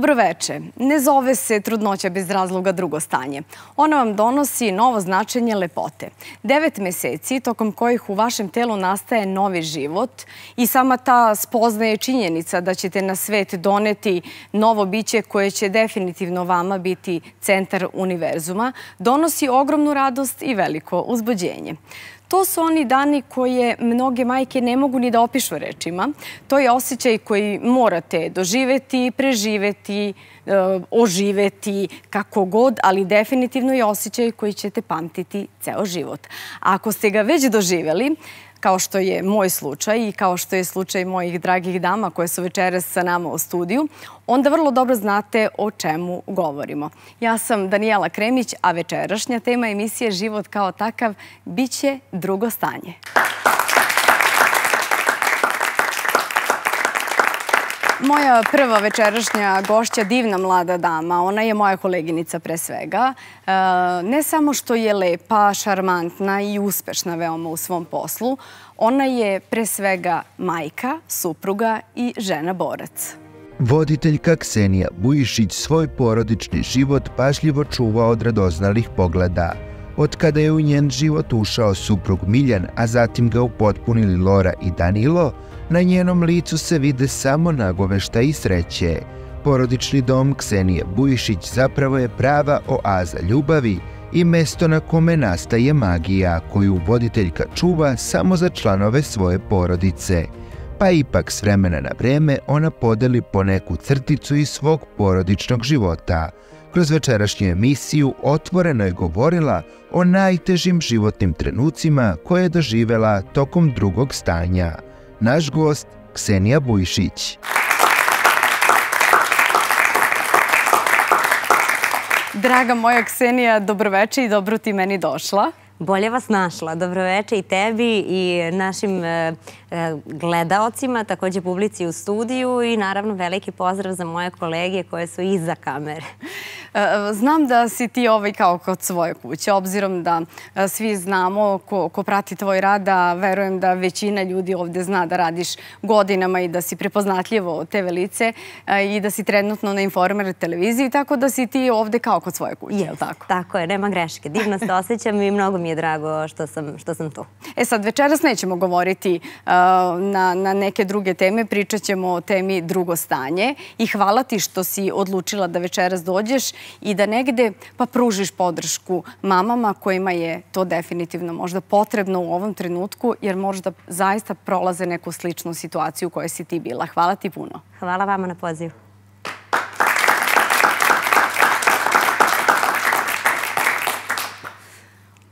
Dobroveče. Ne zove se trudnoća bez razloga drugo stanje. Ona vam donosi novo značenje lepote. 9 meseci tokom kojih u vašem telu nastaje novi život i sama ta spoznaje činjenica da ćete na svet doneti novo biće koje će definitivno vama biti centar univerzuma, donosi ogromnu radost i veliko uzbuđenje. To su oni dani koje mnoge majke ne mogu ni da opišu rečima. To je osjećaj koji morate doživeti, preživeti, oživeti kako god, ali definitivno je osjećaj koji ćete pamtiti ceo život. A ako ste ga već doživjeli, kao što je moj slučaj i kao što je slučaj mojih dragih dama koje su večeras sa nama u studiju, onda vrlo dobro znate o čemu govorimo. Ja sam Danijela Karić, a večerašnja tema emisije Život kao takav biće drugo stanje. Moja prva večerašnja gošća, divna mlada dama, ona je moja koleginica pre svega. Ne samo što je lepa, šarmantna i uspešna veoma u svom poslu, ona je pre svega majka, supruga i žena borac. Voditeljka Ksenija Bujišić svoj porodični život pažljivo čuva od radoznalih pogleda. Od kada je u njen život ušao suprug Miljan, a zatim ga upotpunili Laura i Danilo, na njenom licu se vide samo nagoveštaj i sreće. Porodični dom Ksenije Bujišić zapravo je prava oaza ljubavi i mesto na kome nastaje magija koju voditeljka čuva samo za članove svoje porodice. Pa ipak s vremena na vreme ona podeli poneku crticu iz svog porodičnog života. Kroz večerašnju emisiju otvoreno je govorila o najtežim životnim trenucima koje je doživela tokom drugog stanja. Naš gost, Ksenija Bujišić. Draga moja Ksenija, dobroveče i dobro ti meni došla. Bolje vas našla. Dobroveče i tebi i našim gledaocima, također publici u studiju i naravno veliki pozdrav za moje kolege koje su iza kamere. Znam da si ti ovaj kao kod svoje kuće, obzirom da svi znamo ko prati tvoj rad, a verujem da većina ljudi ovdje zna da radiš godinama i da si prepoznatljivo TV lice i da si trenutno na Informer televiziji, tako da si ti ovdje kao kod svoje kuće, je li tako? Tako je, nema greške. Divno se osjećam i mnogo mi je drago što sam tu. E sad, večeras nećemo govoriti na neke druge teme, pričat ćemo o temi drugo stanje i hvala ti što si odlučila da večeras dođeš i da negde pa pružiš podršku mamama kojima je to definitivno možda potrebno u ovom trenutku, jer možda zaista prolaze neku sličnu situaciju u kojoj si ti bila. Hvala ti puno. Hvala vama na pozivu.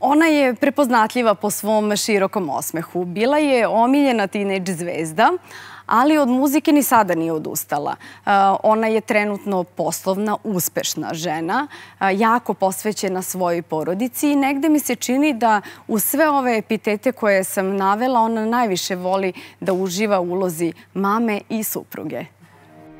Ona je prepoznatljiva po svom širokom osmehu. Bila je omiljena tinejdž zvezda, ali od muzike ni sada nije odustala. Ona je trenutno poslovna, uspešna žena, jako posvećena svojoj porodici i negde mi se čini da u sve ove epitete koje sam navela ona najviše voli da uživa ulozi mame i supruge.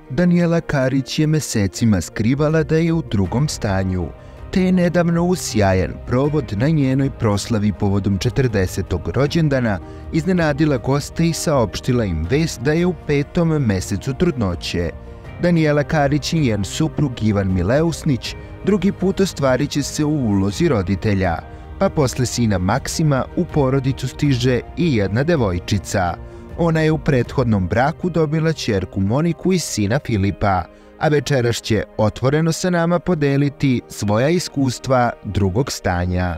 Danijela Karić je mesecima skrivala da je u drugom stanju, te je nedavno u sjajan provod na njenoj proslavi povodom 40. rođendana iznenadila goste i saopštila im vest da je u 5. mesecu trudnoće. Danijela Karić i njen suprug Ivan Mileusnić drugi put ostvariće se u ulozi roditelja, pa posle sina Maksima u porodicu stiže i jedna devojčica. Ona je u prethodnom braku dobila ćerku Moniku i sina Filipa, a večeras će otvoreno sa nama podeliti svoja iskustva drugog stanja.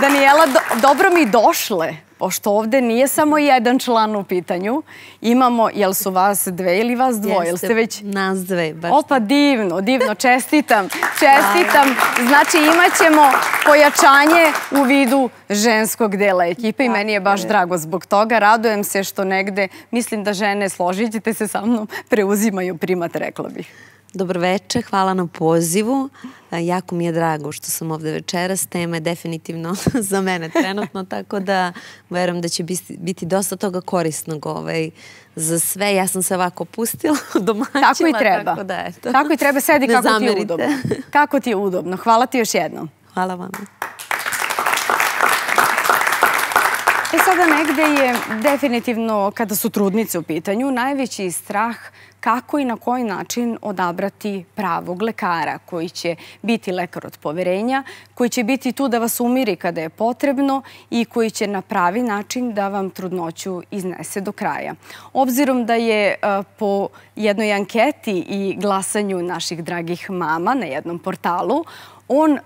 Danijela, dobro mi došle, pošto ovdje nije samo jedan član u pitanju. Imamo, jel su vas dve ili vas dvoje? Jeste, nas dve. Opa, divno, divno, čestitam, čestitam. Znači imat ćemo pojačanje u vidu ženskog dela ekipe i meni je baš drago zbog toga. Radujem se što negde, mislim da žene, složit ćete se sa mnom, preuzimaju primat, rekla bih. Dobroveče, hvala na pozivu. Jako mi je drago što sam ovde večeras. Tema je definitivno za mene trenutno, tako da verujem da će biti dosta toga korisnog za sve. Ja sam se ovako pustila domaćima. Tako i treba. Tako i treba, sedi kako ti je udobno. Kako ti je udobno. Hvala ti još jednom. Hvala vam. E sad, sada negde je definitivno, kada su trudnice u pitanju, najveći strah kako i na koji način odabrati pravog lekara koji će biti lekar od poverenja, koji će biti tu da vas umiri kada je potrebno i koji će na pravi način da vam trudnoću iznese do kraja. Obzirom da je po jednoj anketi i glasanju naših dragih mama na jednom portalu, on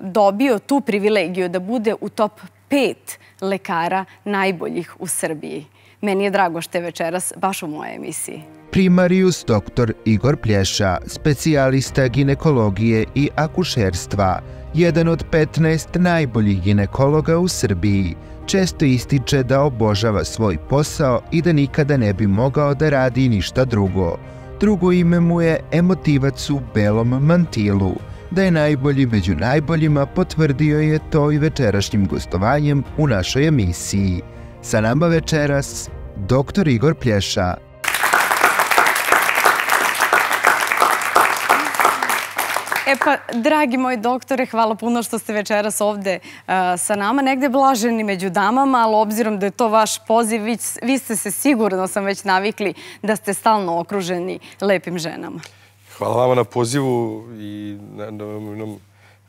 dobio tu privilegiju da bude u top 5 lekara najboljih u Srbiji. Meni je drago što je večeras baš u mojoj emisiji. Primarius dr. Igor Plješa, specijalista ginekologije i akušerstva, jedan od 15 najboljih ginekologa u Srbiji, često ističe da obožava svoj posao i da nikada ne bi mogao da radi ništa drugo. Drugo ime mu je emotivac u belom mantilu. Da je najbolji među najboljima potvrdio je to i večerašnjim gostovanjem u našoj emisiji. Sa nama večeras, dr. Igor Plješa. E pa, dragi moji doktore, hvala puno što ste večeras ovde sa nama. Negde blaženi među damama, ali obzirom da je to vaš poziv, vi ste se sigurno sam već navikli da ste stalno okruženi lepim ženama. Hvala vama na pozivu i na jednom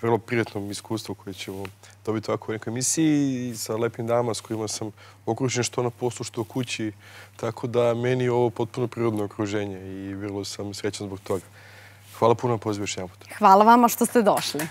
vrlo prijatnom iskustvu koje ćemo dobiti ovako u nekoj emisiji i sa lepim damama s kojima sam okružen što na poslu, što u kući. Tako da meni je ovo potpuno prirodno okruženje i vrlo sam srećan zbog toga. Hvala puno na pozivu još jedan put. Hvala vama što ste došli.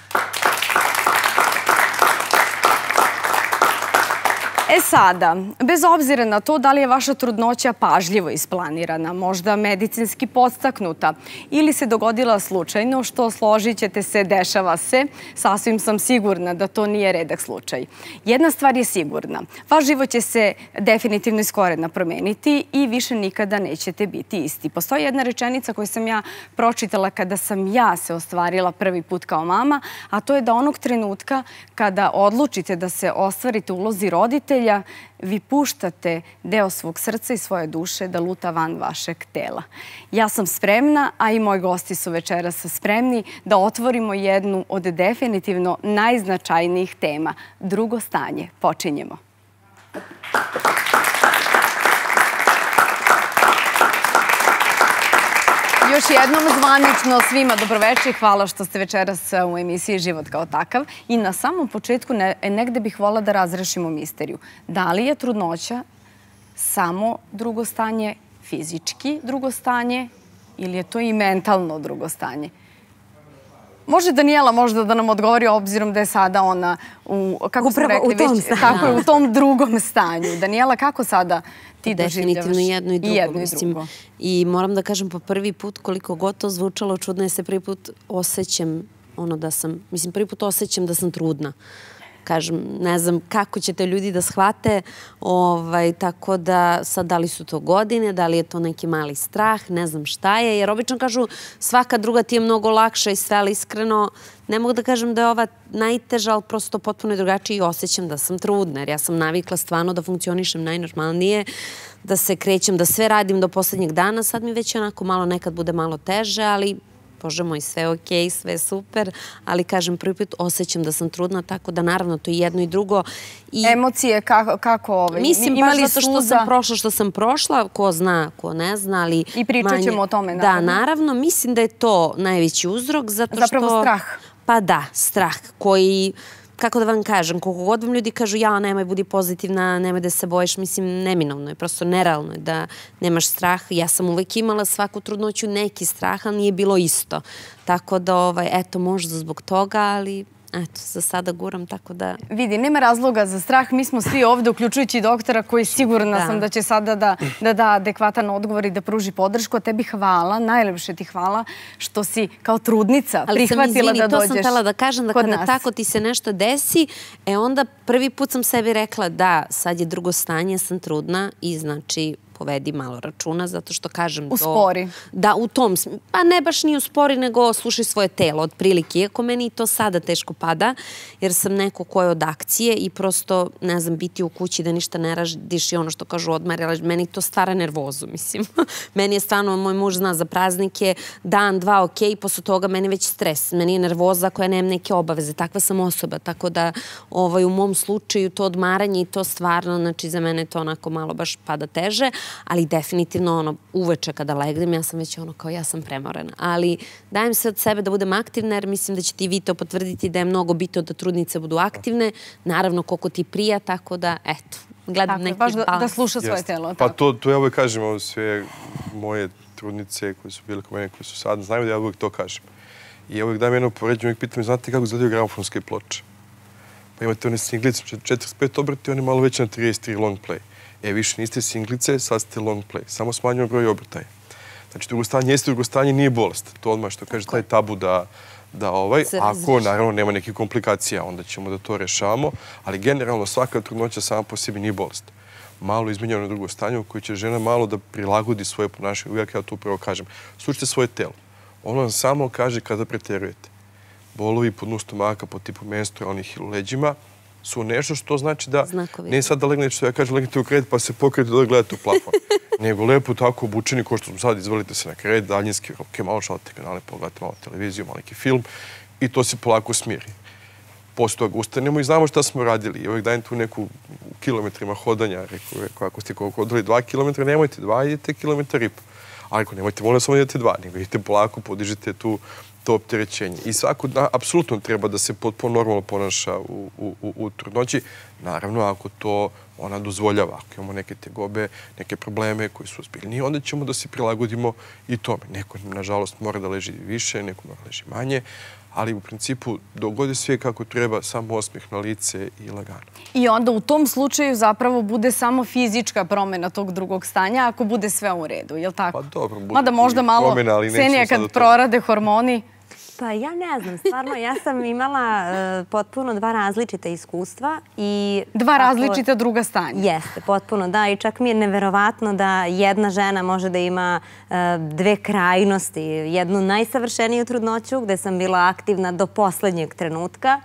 E sada, bez obzira na to da li je vaša trudnoća pažljivo isplanirana, možda medicinski podstaknuta ili se dogodila slučajno, što složit ćete se, dešava se, sasvim sam sigurna da to nije redak slučaj. Jedna stvar je sigurna, vaš život će se definitivno iz korena promeniti i više nikada nećete biti isti. Postoji jedna rečenica koju sam ja pročitala kada sam ja se ostvarila prvi put kao mama, a to je da onog trenutka kada odlučite da se ostvarite u ulozi roditelja, vi puštate deo svog srca i svoje duše da luta van vašeg tela. Ja sam spremna, a i moji gosti su večeras spremni da otvorimo jednu od definitivno najznačajnijih tema. Drugo stanje. Počinjemo. Još jednom zvanično svima dobroveče i hvala što ste večeras u emisiji Život kao takav. I na samom početku negde bih voljela da razrešimo misteriju. Da li je trudnoća samo drugo stanje, fizički drugo stanje ili je to i mentalno drugo stanje? Može Danijela možda da nam odgovori obzirom da je sada ona u tom drugom stanju. Danijela, kako sada ti doživljavaš? Definitivno jedno i drugo. I moram da kažem po prvi put, koliko god to zvučalo čudno, je se prvi put osjećam da sam trudna. Kažem, ne znam kako će te ljudi da shvate, tako da sad da li su to godine, da li je to neki mali strah, ne znam šta je, jer obično kažu svaka druga ti je mnogo lakša i sve, ali iskreno ne mogu da kažem da je ova najteža, ali prosto potpuno je drugačije i osjećam da sam trudna, jer ja sam navikla stvarno da funkcionišem najnormalnije, da se krećem, da sve radim do poslednjeg dana, sad mi već onako malo nekad bude malo teže, ali Bože moj, sve je okej, sve je super, ali kažem prvi put, osjećam da sam trudna, tako da naravno to je jedno i drugo. Emocije, kako? Mislim, baš zato što sam prošla, ko zna, ko ne zna, ali... I pričat ćemo o tome, naravno. Da, naravno, mislim da je to najveći uzrok, zato što... Zapravo strah. Pa da, strah koji... Kako da vam kažem, koliko god vam ljudi kažu ja, nemoj, budi pozitivna, nemoj da se bojiš, mislim, neminovno je, prosto nerealno je da nemaš strah. Ja sam uvek imala svaku trudnoću neki strah, ali nije bilo isto. Tako da, eto, možda zbog toga, ali... Eto, za sada guram, tako da... Vidi, nema razloga za strah. Mi smo svi ovde, uključujući i doktora, koji sigurna sam da će sada da da adekvatan odgovor i da pruži podršku. A tebi hvala, najlepše ti hvala što si kao trudnica prihvatila da dođeš kod nas. Ali sam, izvini, to sam htjela da kažem, da kada tako ti se nešto desi, onda prvi put sam sebi rekla da sad je drugo stanje, sam trudna i znači... povedi malo računa, zato što kažem... Uspori. Da, u tom... Pa ne baš ni uspori, nego slušaj svoje telo, otprilike. Iako meni to sada teško pada, jer sam neko ko je od akcije i prosto, ne znam, biti u kući da ništa ne radiš i ono što kažu odmar, meni to stvara nervozu, mislim. Meni je stvarno, moj muž zna za praznike, dan, dva, okej, i posle toga meni već stres, meni je nervoza koja nema neke obaveze, takva sam osoba, tako da u mom slučaju to odmaranje i to stvarno, znači za mene to onako malo baš pada teže, ali definitivno ono, uveče kada legnem, ja sam već ono kao ja sam premorena, ali dajem se od sebe da budem aktivna, jer mislim da ćete i vi to potvrditi da je mnogo bitno da trudnice budu aktivne, naravno koliko ti prija, tako da eto, gledam neki balans. Baš da sluša svoje telo. Pa to ja uvek kažem, ovo sve moje trudnice koje su bile kod mene, koje su sad, znaju da ja uvek to kažem. I ja uvek dajem jedno poređenje, uvek pitam, znate kako izgledaju gramofonske ploče? Pa imate one singlice, 45 obrati, oni malo veće na 33 long play. E, više niste singlice, sad ste long play. Samo smanjujemo broj obrtaja. Znači, drugostanje jeste, drugostanje nije bolest. To odmah što kaže, taj tabu da ako naravno nema nekih komplikacija, onda ćemo da to rešavamo, ali generalno svaka trudnoća sama po sebi nije bolest. Malo izmenjeno drugo stanje u kojoj će žena malo da prilagodi svoje ponašanje. Uvijek ja to upravo kažem. Slušajte svoje telo. Ono vam samo kaže kada preterujete. Bolovi pod dnu stomaka, po tipu menstrualnih ili leđima, su nešto što znači da ne sad da legnete što ja kažem, legnete u krevet pa se pokrijete da gledate u plafon. Nego lepo tako obučeni, ko što smo sad, izvalite se na krevet, daljinski roke, malo šalite kanale, pogledate malo televiziju, malo neki film i to se polako smiri. Posle toga ustanemo i znamo šta smo radili. I uvijek dajem tu neku kilometrima hodanja, rekao, ako ste hodali 2 kilometra, nemojte 2, idete 1,5 km. Ali ako nemojte, volim samo idete 2, nego idete polako, podižite tu to opterećenje. I svako apsolutno treba da se potpuno normalno ponaša u trudnoći. Naravno, ako to ona dozvoljava, ako imamo neke tegobe, neke probleme koji su ozbiljni, onda ćemo da se prilagodimo i tome. Neko, nažalost, mora da leži više, neko mora da leži manje, ali u principu dogodi sve kako treba, samo osmeh na lice i lagano. I onda u tom slučaju zapravo bude samo fizička promjena tog drugog stanja, ako bude sve u redu, je li tako? Pa dobro, bude promjena, ali nećemo sad o tome. Mada možda malo, kad prorade hormoni. Pa ja ne znam, stvarno, ja sam imala potpuno 2 različite iskustva. 2 različita druga stanja. Jeste, potpuno, da. I čak mi je neverovatno da jedna žena može da ima 2 krajnosti. Jednu najsavršeniju trudnoću gde sam bila aktivna do poslednjeg trenutka.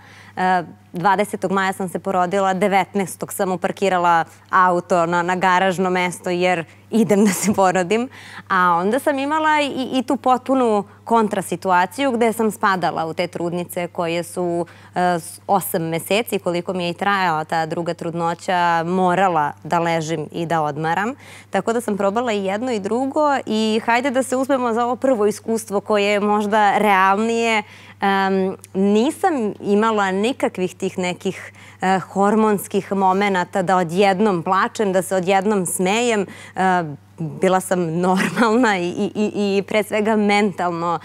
20. maja sam se porodila, 19. sam uparkirala auto na garažno mesto jer idem da se porodim. A onda sam imala i tu potpunu kontrasituaciju gde sam spadala u te trudnice koje su 8 meseci, koliko mi je i trajala ta druga trudnoća, morala da ležim i da odmaram. Tako da sam probala i jedno i drugo i hajde da se uzmemo za ovo prvo iskustvo koje je možda realnije. Nisam imala nikakvih tih nekih hormonskih momenata da odjednom plačem, da se odjednom smejem. Bila sam normalna i pre svega mentalno,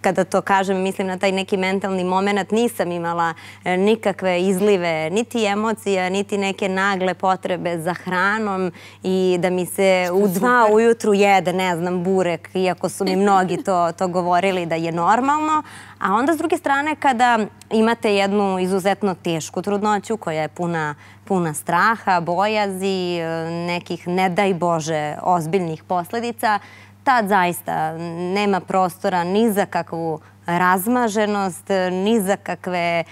kada to kažem, mislim na taj neki mentalni moment, nisam imala nikakve izlive, niti emocija, niti neke nagle potrebe za hranom i da mi se u 2 ujutru jede, ne znam, burek, iako su mi mnogi to govorili da je normalno. A onda s druge strane kada imate jednu izuzetno tešku trudnoću koja je puna straha, bojazi, nekih, ne daj Bože, ozbiljnih posledica, tad zaista nema prostora ni za kakvu razmaženost, ni za kakve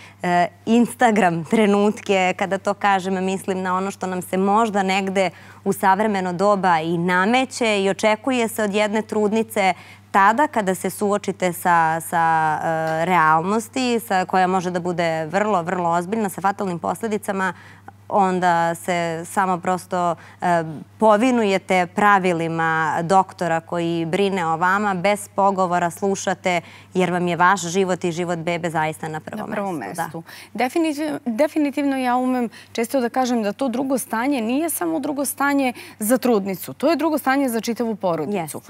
Instagram trenutke. Kada to kažem, mislim na ono što nam se možda negde u savremeno doba i nameće i očekuje se od jedne trudnice. Tada kada se suočite sa realnosti, koja može da bude vrlo, vrlo ozbiljna, sa fatalnim posledicama, onda se samo prosto povinujete pravilima doktora koji brine o vama, bez pogovora slušate, jer vam je vaš život i život bebe zaista na prvom mestu. Definitivno ja umem često da kažem da to drugo stanje nije samo drugo stanje za trudnicu, to je drugo stanje za čitavu porodicu.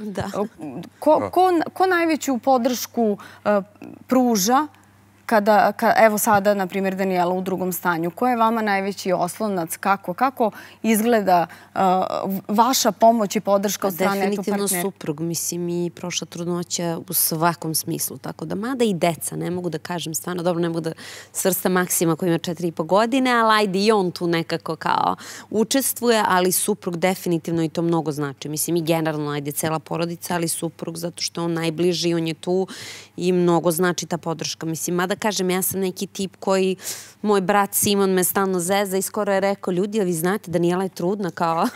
Ko najveću podršku pruža evo sada, na primjer, Danijela u drugom stanju, koja je vama najveći oslonac? Kako izgleda vaša pomoć i podrška od strane partnera? Definitivno suprug, mislim, i prošla trudnoća u svakom smislu. Tako da, mada i deca, ne mogu da kažem stvarno, dobro, ne mogu da svrsta Maksima koji ima 4,5 godine, ali ajde i on tu nekako kao učestvuje, ali suprug definitivno i to mnogo znači. Mislim, i generalno, ajde, cela porodica, ali suprug, zato što je on najbliži, on je tu i mnogo znači ta podrška. Mislim, mada kažem, ja sam neki tip koji, moj brat Simon me stalno zeza i skoro je rekao, ljudi, a vi znate, Danijela je trudna, kao,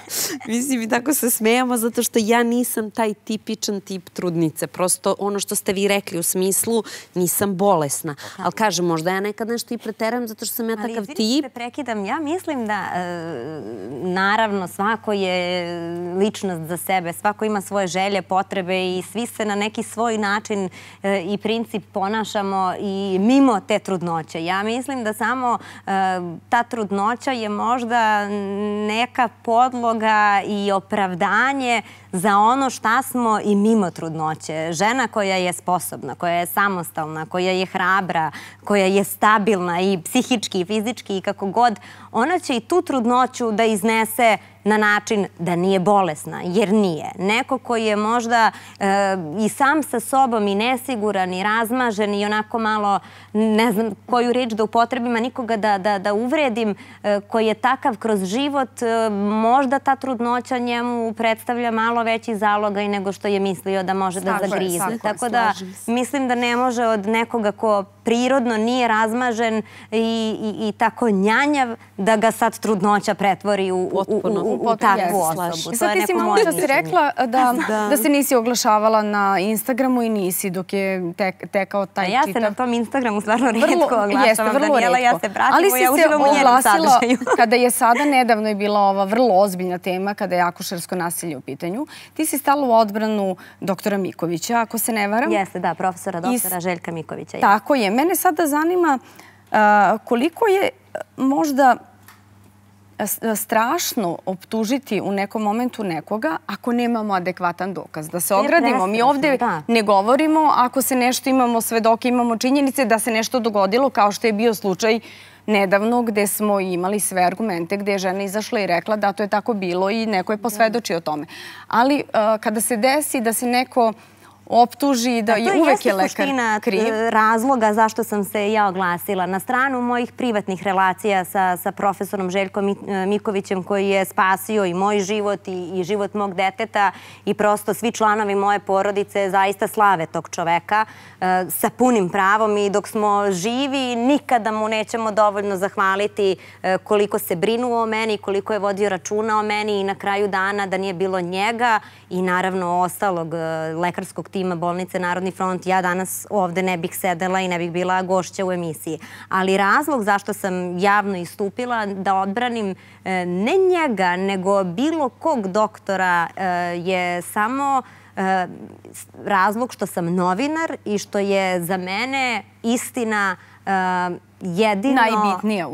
mislim, i tako se smejamo, zato što ja nisam taj tipičan tip trudnice. Prosto ono što ste vi rekli u smislu, nisam bolesna. Ali kažem, možda ja nekad nešto i preteram, zato što sam ja takav tip. Ali da prekidam, ja mislim da, naravno, svako je ličnost za sebe, svako ima svoje želje, potrebe i svi se na neki svoj način i princip ponašamo i mimo te trudnoće. Ja mislim da samo ta trudnoća je možda neka podloga i opravdanje za ono šta smo i mimo trudnoće. Žena koja je sposobna, koja je samostalna, koja je hrabra, koja je stabilna i psihički i fizički i kako god, ona će i tu trudnoću da iznese na način da nije bolesna, jer nije. Neko koji je možda i sam sa sobom i nesiguran i razmažen i onako malo, ne znam koju reč da upotrebima, nikoga da uvredim, koji je takav kroz život, možda ta trudnoća njemu predstavlja malo veći zalogaj nego što je mislio da može da zagrizne. Tako da mislim da ne može od nekoga ko prirodno nije razmažen i tako njanjav da ga sad trudnoća pretvori u takvu osobu. Sad ti si malo da si rekla da se nisi oglašavala na Instagramu i nisi dok je tekao taj čitav. Ja se na tom Instagramu stvarno redko oglašavam, Danijela, ja se pratimo, ja uživam u njenom sadržaju. Kada je sada, nedavno je bila ova vrlo ozbiljna tema, kada je akušersko nasilje u pitanju, ti si stala u odbranu doktora Mikovića, ako se ne varam. Jeste, da, profesora doktora Željka Mikovića. Tako je. Mene sada zanima koliko je možda strašno optužiti u nekom momentu nekoga ako nemamo adekvatan dokaz. Da se ogradimo. Mi ovdje ne govorimo ako se nešto imamo svedoke, imamo činjenice da se nešto dogodilo, kao što je bio slučaj nedavno gde smo imali sve argumente, gde je žena izašla i rekla da to je tako bilo i neko je posvedočio o tome. Ali kada se desi da se neko optuži da je uvek je lekar kriv. To je suština razloga zašto sam se ja oglasila. Na stranu mojih privatnih relacija sa profesorom Željkom Mikovićem, koji je spasio i moj život i život mog deteta i prosto svi članovi moje porodice zaista slave tog čoveka sa punim pravom i dok smo živi nikada mu nećemo dovoljno zahvaliti koliko se brinuo o meni, koliko je vodio računa o meni i na kraju dana da nije bilo njega i naravno ostalog lekarskog tima bolnice Narodni front, ja danas ovde ne bih sedela i ne bih bila gošća u emisiji. Ali razlog zašto sam javno istupila da odbranim ne njega, nego bilo kog doktora je samo razlog što sam novinar i što je za mene istina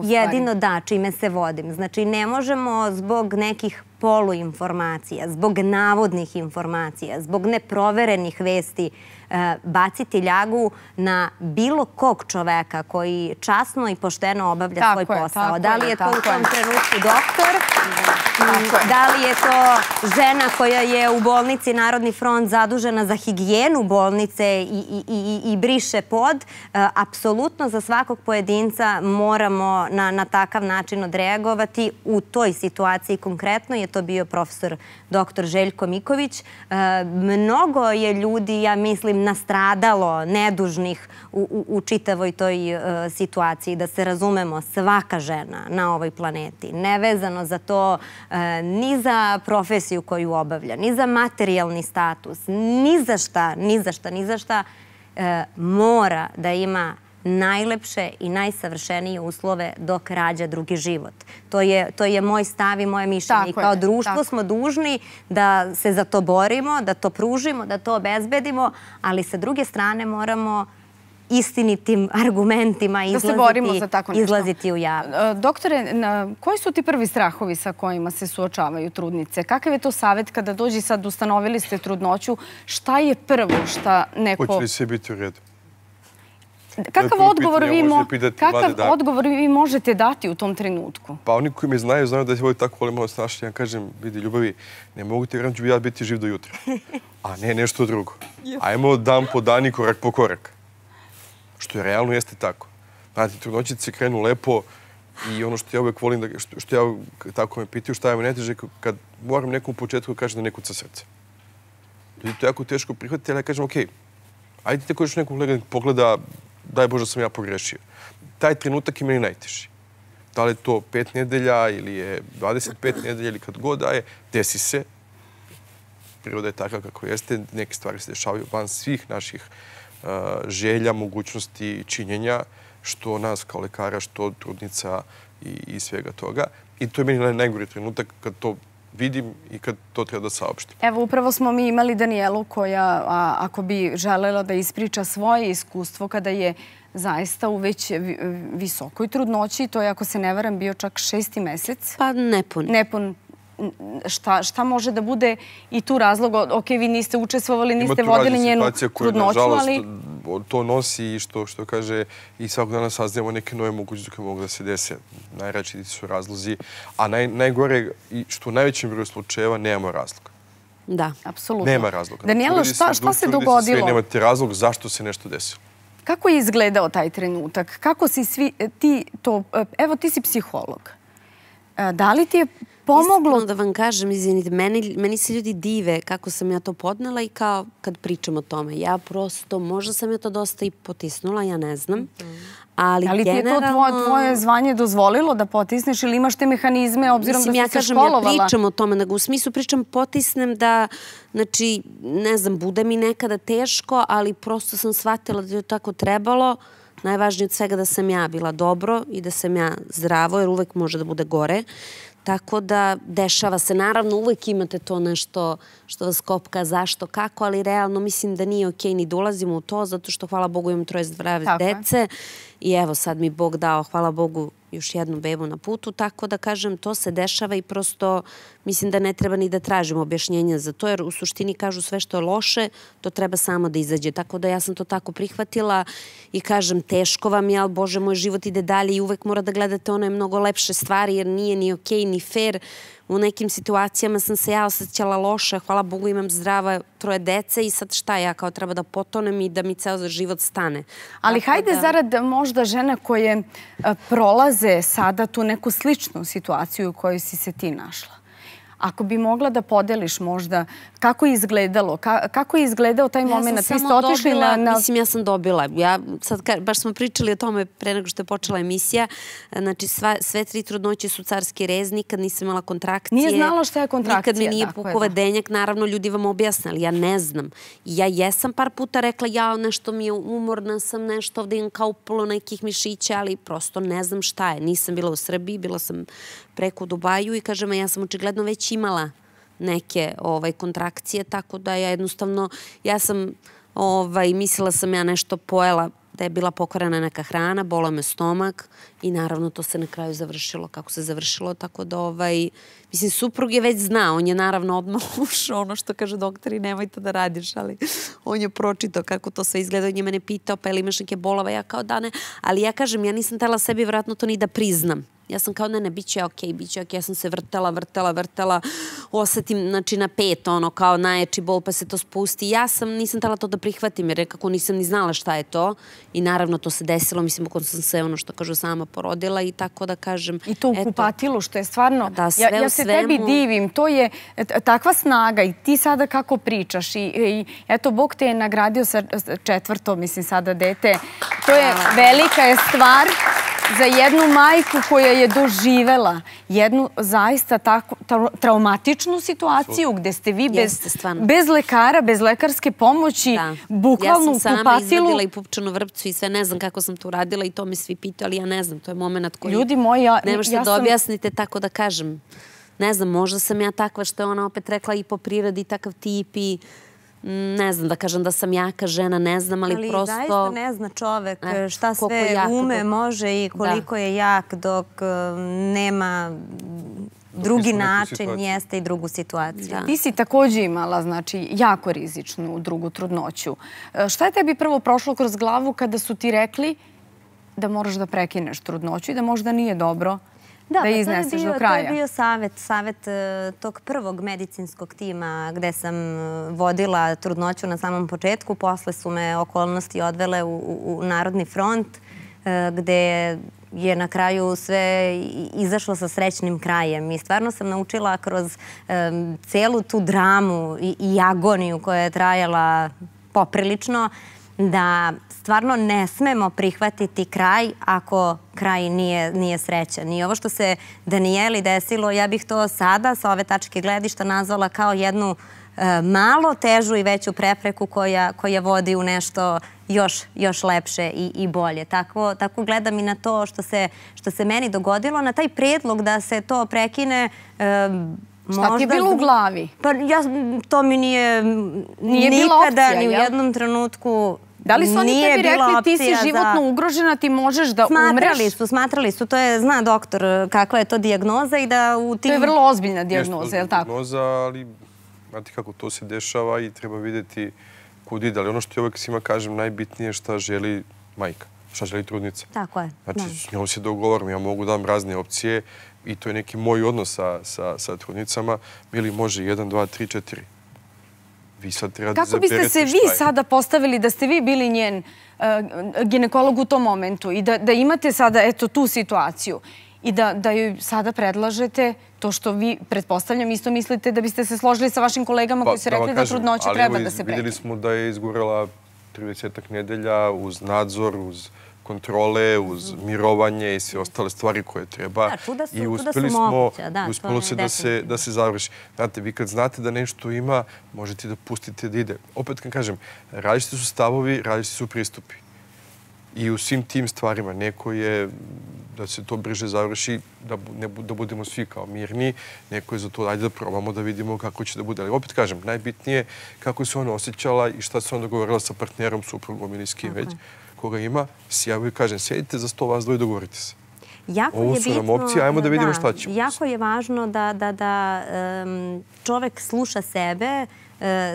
jedino da čime se vodim. Znači ne možemo zbog nekih poluinformacija, zbog navodnih informacija, zbog neproverenih vesti baciti ljagu na bilo kog čoveka koji časno i pošteno obavlja svoj posao. Da li je to u tom trenutku doktor? Da li je to žena koja je u bolnici Narodni front zadužena za higijenu bolnice i briše pod? Apsolutno za svakog pojedinca moramo na takav način odreagovati. U toj situaciji konkretno je to bio profesor dr. Željko Miković. Mnogo je ljudi, ja mislim, nastradalo nedužnih u čitavoj toj situaciji. Da se razumemo, svaka žena na ovoj planeti, nevezano za to ni za profesiju koju obavlja, ni za materijalni status, ni za šta, mora da ima najlepše i najsavršenije uslove dok rađa drugi život. To je moj stav i moje mišljenje. I kao društvo smo dužni da se za to borimo, da to pružimo, da to obezbedimo, ali sa druge strane moramo istinitim argumentima izlaziti u javnost. Doktore, koji su ti prvi strahovi sa kojima se suočavaju trudnice? Kakav je to savjet kada dođi sad, ustanovili ste trudnoću, šta je prvo šta neko... Hoće li sve biti u redu? Kakav odgovor vi možete dati u tom trenutku? Pa oni koji me znaju, znaju da je volim tako, volim malo strašno. Ja kažem, vidi, ljubavi, ne mogu ti vjerujem, ću ja biti živ do jutra. A ne, nešto drugo. Ajmo dan po dan i korak po korak. Što je realno, jeste tako. Znate, trudnoćice krenu lepo i ono što ja uvek volim, što ja tako me pitaju, šta je me najteže, kad moram nekom u početku kažem da ne kuca srce. Ljudi to jako teško prihvatiti, ali ja kažem, okej, ajde tako još nekog pogleda, daj Bože da sam ja pogrešio. Taj trenutak je meni najteži. Da li je to 5 nedelja ili je 25 nedelja ili kad god daje, desi se. Priroda je takva kako jeste, neke stvari se dešavaju van svih naših želja, mogućnosti i činjenja, što nas kao lekara, što trudnica i svega toga. I to je meni najgori trenutak kad to vidim i kad to treba da saopštim. Evo, upravo smo mi imali Danijelu koja, ako bi želela da ispriča svoje iskustvo kada je zaista u već visokoj trudnoći, to je, ako se ne varam, bio čak 6. mesec. Pa nepun. Nepun. Šta može da bude i tu razlog? Ok, vi niste učestvovali, niste vodili njenu trudnoću, ali... Ima tu razne situacije koje, nažalost, to nosi i što kaže i svakog dana saznajemo neke nove mogućnosti koje mogu da se dese. Najrazličitiji su razlozi, a najgore što u najvećem broju slučajeva nemamo razloga. Da, apsolutno. Nema razloga. Danijela, šta se dogodilo? Nemate razlog zašto se nešto desilo. Kako je izgledao taj trenutak? Kako si svi... Evo, ti si psiholog. Da li ti je... Iskreno da vam kažem, izvinite, meni se ljudi dive kako sam ja to podnela i kao kad pričam o tome. Ja prosto, možda sam ja to dosta i potisnula, ja ne znam. Ali ti je to tvoje zvanje dozvolilo da potisneš ili imaš te mehanizme obzirom da si se školovala? Ja pričam o tome, nego u smislu pričam, potisnem da, znači, ne znam, bude mi nekada teško, ali prosto sam shvatila da je to tako trebalo. Najvažnije od svega da sam ja bila dobro i da sam ja zdravo, jer uvek može da bude gore. Tako da dešava se. Naravno, uvek imate to nešto što vas kopka zašto, kako, ali realno mislim da nije okej ni da ulazimo u to, zato što, hvala Bogu, imam 3 zdrave dece i evo sad mi Bog dao, hvala Bogu, još jednu bebu na putu. Tako da kažem, to se dešava i prosto mislim da ne treba ni da tražimo objašnjenja za to, jer u suštini kažu sve što je loše, to treba samo da izađe. Tako da ja sam to tako prihvatila i kažem, teško vam je, ali Bože, moj život ide dalje i uvek mora da gledate one mnogo lepše stvari, jer nije ni okej, ni fair. U nekim situacijama sam se ja osjećala loše, hvala Bogu imam zdrava 3 dece i sad šta ja kao treba da potonem i da mi ceo život stane. Ali hajde zarad možda žena koje prolaze sada tu neku sličnu situaciju u kojoj si se ti našla. Ako bi mogla da podeliš možda kako je izgledalo, kako je izgledao taj moment. Vi ste otišli na... Mislim, ja sam dobila. Baš smo pričali o tome pre nego što je počela emisija. Znači, sve 3 trudnoće su carski rez, nikad nisam imala kontrakcije. Nije znala šta je kontrakcija. Nikad mi nije pukao denjak. Naravno, ljudi vam objasnali. Ja ne znam. Ja jesam par puta rekla, ja nešto mi je umorna sam, nešto ovdje imam kao polo nekih mišića, ali prosto ne znam šta je. Nisam bila u Srbiji, bila sam preko Dubaju i kažem, ja sam očigledno već imala neke kontrakcije, tako da ja jednostavno, ja sam, mislila sam ja nešto pojela, da je bila pokvarena neka hrana, bolao me stomak i naravno to se na kraju završilo kako se završilo, tako da mislim, suprug je već znao, on je naravno odmah ušao ono što kaže doktori, nemoj to da radiš, ali on je pročitao kako to sve izgleda, on je mene pitao, pa je li imaš neke bolova, ja kao da ne, ali ja kažem, ja nisam htjela sebi vjerojatno to ni da priznam. Ja sam kao, ne, bit ću ja okej, bit ću ja okej. Ja sam se vrtala, osetim, znači, na pet, ono, kao najjači bol, pa se to spusti. Ja sam, nisam htjela to da prihvatim, jer nekako nisam ni znala šta je to. I naravno, to se desilo, mislim, ako sam se, ono što kažu, sama porodila i tako da kažem... I to ukupatilo, što je stvarno... Ja se tebi divim, to je takva snaga i ti sada kako pričaš i eto, Bog te je nagradio sa 4, mislim, sada dete. To je velika je stvar... za jednu majku koja je doživela jednu zaista traumatičnu situaciju gdje ste vi bez lekara, bez lekarske pomoći, bukvalno u kupatilu. Ja sam sama izvadila i pupčanu vrpcu i sve, ne znam kako sam to uradila i to mi svi pitao, ali ja ne znam, to je moment koji ne možete da objasnite, tako da kažem. Ne znam, možda sam ja takva što je ona opet rekla i po prirodi takav tip i... Ne znam da kažem da sam jaka žena, ne znam, ali prosto... Ali zaista ne zna čovek šta sve ume može i koliko je jak dok nema drugi način jeste i drugu situaciju. Ti si također imala, znači, jako rizičnu drugu trudnoću. Šta je tebi prvo prošlo kroz glavu kada su ti rekli da moraš da prekineš trudnoću i da možda nije dobro da izneseš do kraja? Da, to je bio savjet tog prvog medicinskog tima gde sam vodila trudnoću na samom početku. Posle su me okolnosti odvele u Narodni front gde je na kraju sve izašlo sa srećnim krajem. I stvarno sam naučila kroz celu tu dramu i agoniju koja je trajala poprilično da stvarno ne smemo prihvatiti kraj ako kraj nije srećan. I ovo što se Danijeli desilo, ja bih to sada sa ove tačke gledišta nazvala kao jednu malo težu i veću prepreku koja vodi u nešto još lepše i bolje. Tako gledam i na to što se meni dogodilo, na taj predlog da se to prekine. Šta ti je bilo u glavi? To mi nije nikada ni u jednom trenutku... Da li su oni tebi rekli ti si životno ugrožena, ti možeš da umreš? Smatrali su. To je, zna doktor kakva je to dijagnoza i da u tim... To je vrlo ozbiljna dijagnoza, je li tako? Dijagnoza, ali znate kako to se dešava i treba vidjeti kud ide. Ali ono što je uvek svima kažem najbitnije je šta želi majka, šta želi trudnica. Tako je. Znači, s njom se dogovorim, ja mogu da dam razne opcije i to je neki moj odnos sa trudnicama. Ili može 1, 2, 3, 4. Kako biste se vi sada postavili da ste vi bili njen ginekolog u tom momentu i da imate sada tu situaciju i da joj sada predlažete to što vi, pretpostavljam, isto mislite da biste se složili sa vašim kolegama koji su rekli da trudnoća treba da se prekine? Vidjeli smo da je izgurala 30-ak nedelja uz nadzor, uz kontrole, uz mirovanje i sve ostale stvari koje treba. I uspjeli se da se završi. Znate, vi kad znate da nešto ima, možete da pustite da ide. Opet kad kažem, različiti su stavovi, različiti su pristupi. I u svim tim stvarima neko je da se to brže završi, da budemo svi kao mirni, neko je za to, ajde da probamo da vidimo kako će da bude. Ali opet kažem, najbitnije je kako se ona osjećala i šta se ona govorila sa partnerom, suprugom ili s kim već koga ima, sjavu i kažem, sjedite za sto vas dvoje i dogovorite se. Ovo su nam opcije, ajmo da vidimo šta ćemo. Jako je važno da čovek sluša sebe,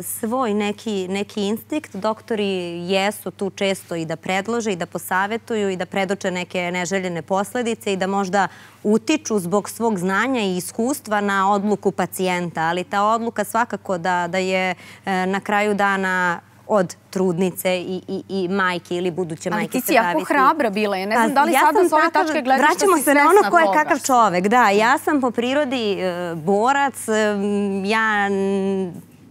svoj neki instinkt. Doktori jesu tu često i da predlože i da posavetuju i da predoče neke neželjene posledice i da možda utiču zbog svog znanja i iskustva na odluku pacijenta. Ali ta odluka svakako da je na kraju dana od trudnice i majke ili buduće majke. Ali ti si jako hrabra bila. Ne znam da li sada s ove tačke gledaš da si svesna. Vraćamo se na ono ko je kakav čovek. Da, ja sam po prirodi borac. Ja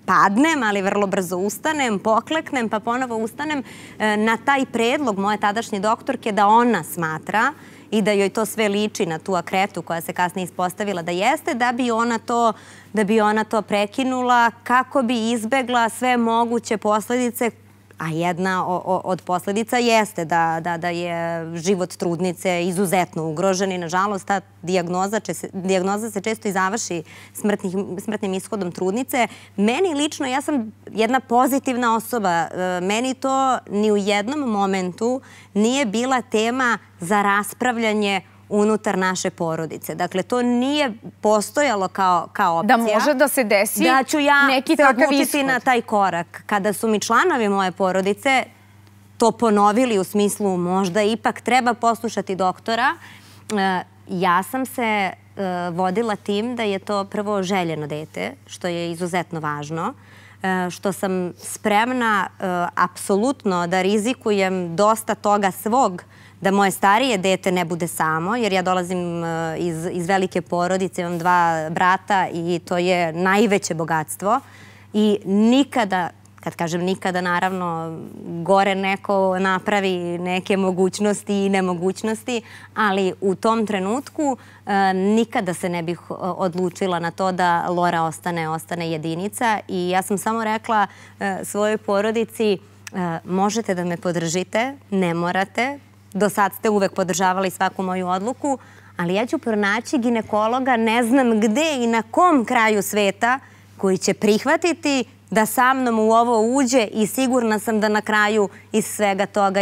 padnem, ali vrlo brzo ustanem, pokleknem, pa ponovo ustanem na taj predlog moje tadašnje doktorke da ona smatra i da joj to sve liči na tu akretu koja se kasnije ispostavila da jeste, da bi ona to prekinula kako bi izbegla sve moguće posledice, a jedna od posledica jeste da je život trudnice izuzetno ugrožen i nažalost ta dijagnoza se često i završi smrtnim ishodom trudnice. Meni lično, ja sam jedna pozitivna osoba, meni to ni u jednom momentu nije bila tema za raspravljanje unutar naše porodice. Dakle, to nije postojalo kao opcija. Da može da se desi neki takav ishod. Da ću ja se odlučiti na taj korak. Kada su mi članovi moje porodice to ponovili u smislu možda ipak treba poslušati doktora, ja sam se vodila tim da je to prvo željeno dete, što je izuzetno važno, što sam spremna apsolutno da rizikujem dosta toga svog da moje starije dete ne bude samo, jer ja dolazim iz velike porodice, imam 2 brata i to je najveće bogatstvo. I nikada, kad kažem nikada, naravno, gore neko napravi neke mogućnosti i nemogućnosti, ali u tom trenutku nikada se ne bih odlučila na to da Laura ostane jedinica. I ja sam samo rekla svojoj porodici, možete da me podržite, ne morate. Do sad ste uvek podržavali svaku moju odluku, ali ja ću pronaći ginekologa, ne znam gde i na kom kraju sveta, koji će prihvatiti da sa mnom u ovo uđe i sigurna sam da na kraju iz svega toga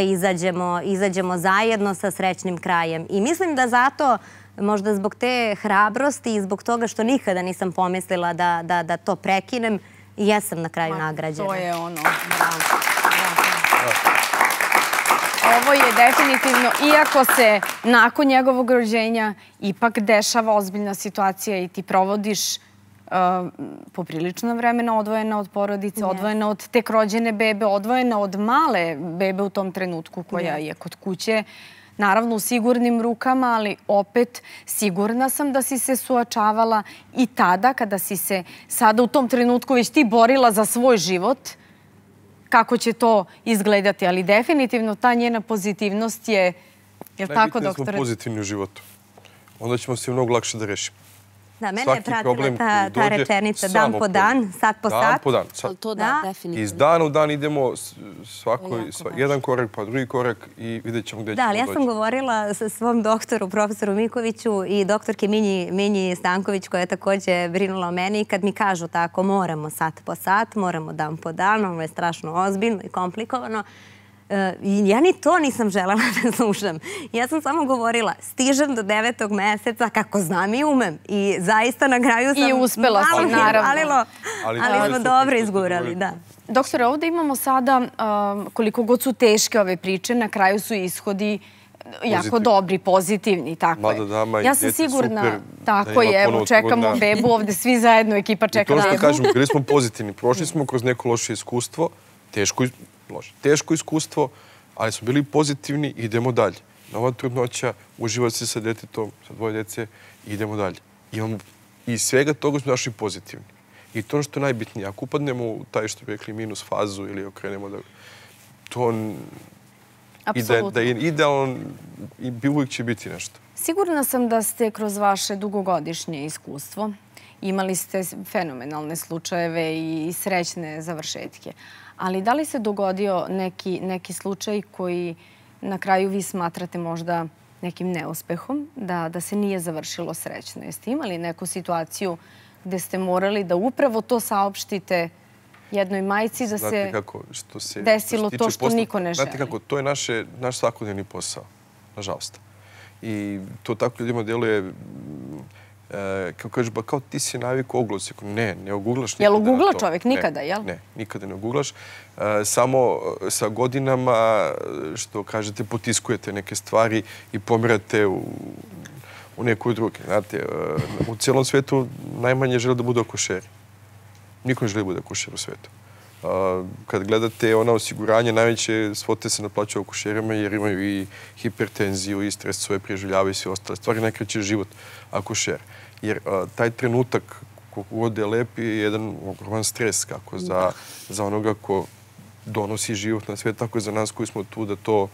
izađemo zajedno sa srećnim krajem. I mislim da zato Možda zbog te hrabrosti i zbog toga što nikada nisam pomislila da to prekinem, jesam na kraju nagrađena. To je ono. Ovo je definitivno, iako se nakon njegovog rođenja ipak dešava ozbiljna situacija i ti provodiš poprilično vremena odvojena od porodice, odvojena od tek rođene bebe, odvojena od male bebe u tom trenutku koja je kod kuće. Naravno, u sigurnim rukama, ali opet sigurna sam da si se suočavala i tada kada si se sada u tom trenutku već ti borila za svoj život, kako će to izgledati. Ali definitivno ta njena pozitivnost je, jel tako, doktore? Najbitnije smo pozitivni u životu. Onda ćemo se mnogo lakše da rešimo. Da, mene je pratila ta rečenica dan po dan, sat po sat. Dan po dan, sat. Iz dana u dan idemo jedan korak pa drugi korak i vidjet ćemo gdje ćemo doći. Da, ali ja sam govorila sa svom doktoru, profesoru Mikoviću i doktorki Milji Stanković koja je također brinula o meni. Kad mi kažu tako moramo sat po sat, moramo dan po dan, ono je strašno ozbiljno i komplikovano. Ja ni to nisam želela da slušam. Ja sam samo govorila, stižem do 9. meseca kako znam i umem. I zaista na kraju sam... I uspela sam, naravno. Ali smo dobro izgurali. Doktore, ovdje imamo sada koliko god su teške ove priče, na kraju su ishodi jako dobri, pozitivni. Mlada dama i djeti super. Tako je, evo, čekamo bebu ovdje, svi zajedno, ekipa čeka bebu. I to što kažemo, bili smo pozitivni. Prošli smo kroz neko loše iskustvo, teško iskustvo, ali smo bili pozitivni i idemo dalje. Nova trudnoća, uživa se sa detetom, sa dvoje dece i idemo dalje. I svega toga smo našli pozitivni. I to što je najbitnije, ako upadnemo u taj što bi rekli minus fazu ili okrenemo da... To... Da je idealan i uvijek će biti nešto. Sigurna sam da ste kroz vaše dugogodišnje iskustvo imali ste fenomenalne slučajeve i srećne završetke. Ali da li se dogodio neki slučaj koji na kraju vi smatrate možda nekim neuspehom, da se nije završilo srećno? Jeste imali neku situaciju gde ste morali da upravo to saopštite jednoj majci da se desilo to što niko ne želi? Znate kako, to je naš svakodnevni posao, nažalost. I to tako ljudima deluje... Kako kažeš, ba kao ti si navik oglasu. Ne, ne oguglaš nikada na to. Jel ogugla čovjek nikada, jel? Ne, nikada ne oguglaš. Samo sa godinama, što kažete, potiskujete neke stvari i pomirate u nekoj druge. Znate, u cijelom svetu najmanje žele da budu akušeri. Niko ne žele da bude akušer u svetu. Kad gledate ona osiguranja, najveće svote se naplaćaju akušerima jer imaju i hipertenziju, i stresove, preživljavaju i sve ostale stvari. Najkraći je život akušera. Jer taj trenutak, koliko god je lep, je jedan ogroman stres kako za onoga ko donosi život na svijet, tako i za nas koji smo tu da to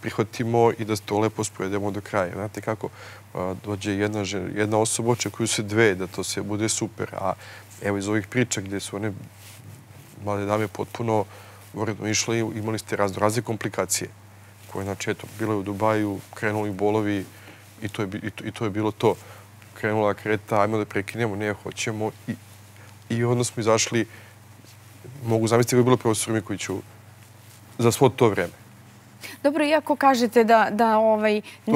prihvatimo i da to lepo sprovedemo do kraja. Znate kako, dođe jedna osoba, očekuju se dve, da to sve bude super. A evo iz ovih priča gdje su one mlade dame potpuno uredno išle i imali ste razne komplikacije koje, znači, eto, bilo je u Dubaju, krenuli bolovi i to je bilo to. Krenula kreta, ajmo da prekinemo, ne, hoćemo. I onda smo izašli, mogu zamisliti da je bilo profesor Mikoviću za svo to vreme. Dobro, iako kažete da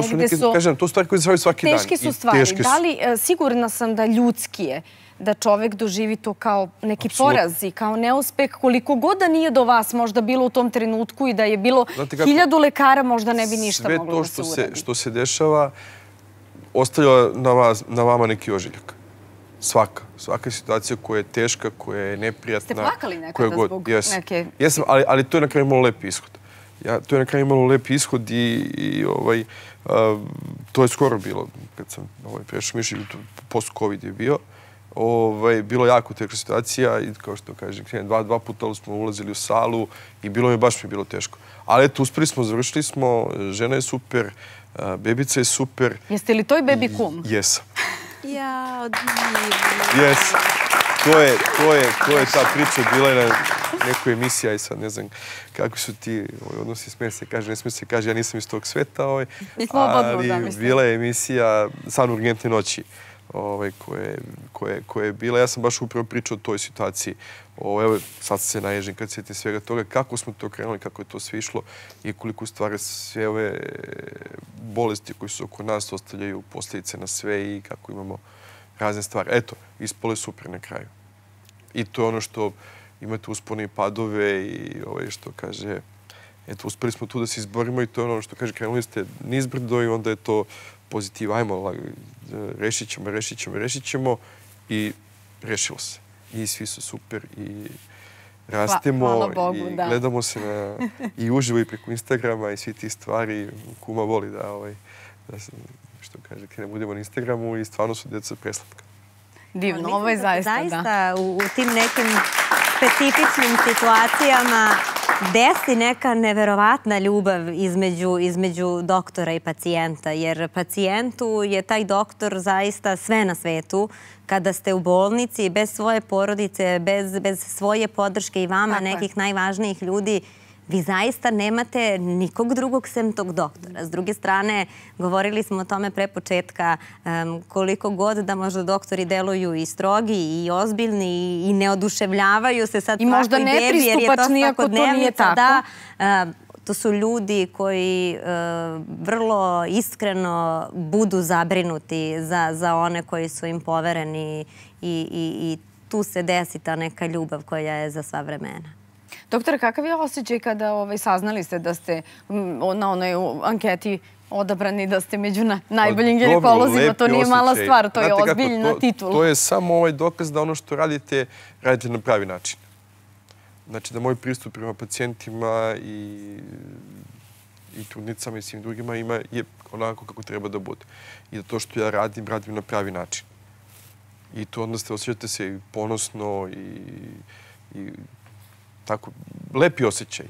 negde su... Kažem, to su stvari koje se radi svaki dan. Teške su stvari. Da li, sigurna sam da ljudski je da čovek doživi to kao neki poraz i kao neuspeh, koliko god da nije do vas možda bilo u tom trenutku i da je bilo 1000 lekara, možda ne bi ništa moglo da se uradi. Sve to što se dešava ostavlja na vama neki ožiljak. Svaka situacija koja je teška, koja je neprijatna. Ste plakali nekada zbog neke... Jesam, ali to je na kraju imalo lepi ishod. To je na kraju imalo lepi ishod i to je skoro bilo. Kad sam prešao mišljenje, post-covid je bio. Bilo je jako teška situacija i kao što kažem, dva puta smo ulazili u salu i bilo je baš mi bilo teško. Ali eto, uspeli smo, završili smo, žena je super, bebica je super. Jeste li toj bebi kum? Jesam. Ja, odmijel. Jesam. To je ta priča bila je na nekoj emisiji, aj sad ne znam kako su ti odnosi, smije se kaže, ne smije se kaže, ja nisam iz tog sveta, ali bila je emisija San urgentne noći. koje je bila. Ja sam baš upravo pričao o toj situaciji. Evo, sad se naježim kad sjetim svega toga, kako smo to krenuli, kako je to sve išlo i koliko stvari sve ove bolesti koji su oko nas ostavljaju posljedice na sve i kako imamo razne stvari. Eto, ispalo je super na kraju. I to je ono što imate uspone i padove i što kaže... Eto, uspeli smo tu da se izborimo i to je ono što kaže, krenuli ste nizbrdo i onda je to pozitiv, ajmo, rešit ćemo i rešilo se. I svi su super i rastemo i gledamo se i uživo i preko Instagrama i svi ti stvari. Kuma voli da, što kaže, kad ne budemo na Instagramu i stvarno su djeca preslatka. Divno, ovo je zaista, da. Zaista u tim nekim specifičnim situacijama desi neka neverovatna ljubav između doktora i pacijenta, jer pacijentu je taj doktor zaista sve na svetu. Kada ste u bolnici, bez svoje porodice, bez svoje podrške i vama, nekih najvažnijih ljudi, vi zaista nemate nikog drugog sem tog doktora. S druge strane, govorili smo o tome pre početka, koliko god da možda doktori deluju i strogi i ozbiljni i ne oduševljavaju se sad svakoj bebi, jer je to svakodnevnica. To su ljudi koji vrlo iskreno budu zabrinuti za one koji su im povereni i tu se desi ta neka ljubav koja je za sva vremena. Doktore, kakav je osjećaj kada saznali ste da ste na onoj anketi odabrani, da ste među najboljim ginekolozima? To nije mala stvar, to je ozbiljna titula. To je samo ovaj dokaz da ono što radite, radite na pravi način. Znači da moj pristup prema pacijentima i trudnicama i svim drugima je onako kako treba da bude. I da to što ja radim, radim na pravi način. I to onda ste osjećate se i ponosno i tako, lepi osjećaj.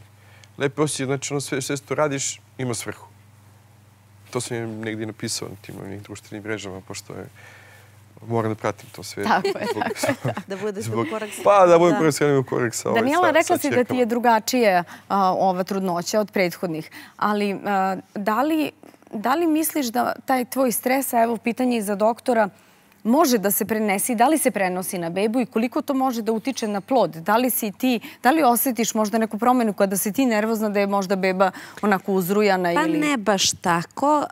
Lepi osjećaj, znači ono sve što to radiš ima svrhu. To sam je negdje napisao na tim nekih društvenim mrežama, pošto moram da pratim to sve. Tako je, tako je. Da budeš u korak sa... Pa, da budem u korak sa... Danijela, rekla si da ti je drugačije ova trudnoća od prethodnih, ali da li misliš da taj tvoj stres, a evo pitanje i za doktora, može da se prenesi, da li se prenosi na bebu i koliko to može da utiče na plod? Da li osjetiš možda neku promjenu kada si ti nervozna da je možda beba onako uzrujana? Pa ne baš tako.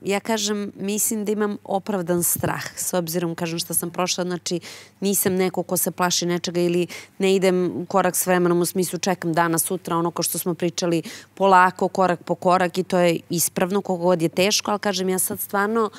Ja kažem, mislim da imam opravdan strah. S obzirom, kažem, što sam prošla, znači nisam neko ko se plaši nečega ili ne idem korak s vremenom, u smislu čekam dana, sutra, ono ko što smo pričali, polako, korak po korak, i to je ispravno, koliko god je teško, ali kažem, ja sad stvarno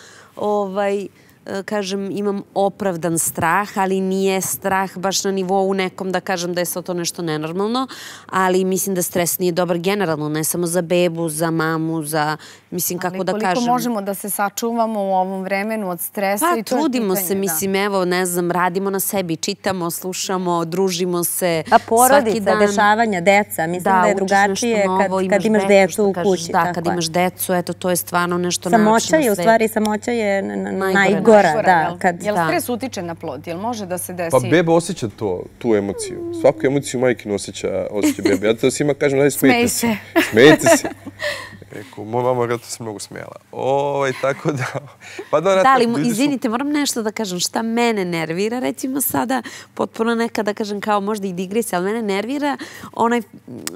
kažem, imam opravdan strah, ali nije strah baš na nivou nekom da kažem da je sad to nešto nenormalno, ali mislim da stres nije dobar generalno, ne samo za bebu, za mamu, za, mislim, kako da kažem... Ali koliko možemo da se sačuvamo u ovom vremenu od stresa? Pa, trudimo se, mislim, evo, ne znam, radimo na sebi, čitamo, slušamo, družimo se svaki dan. Pa porodica, dešavanja, deca, mislim da je drugačije kad imaš decu u kući. Da, kad imaš decu, eto, to je stvarno nešto najgore. Samoća je najgore. Jel stres utiče na plod? Jel može da se desi? Pa beba osjeća tu emociju. Svaku emociju majke ne osjeća bebe. Ja to svima kažem, daj, smejte se. Smejte se. Moja mama rata se mnogo smijela. Tako da... Da, ali izvinite, moram nešto da kažem. Šta mene nervira, recimo sada, potpuno nekada kažem kao možda i digresija, ali mene nervira onaj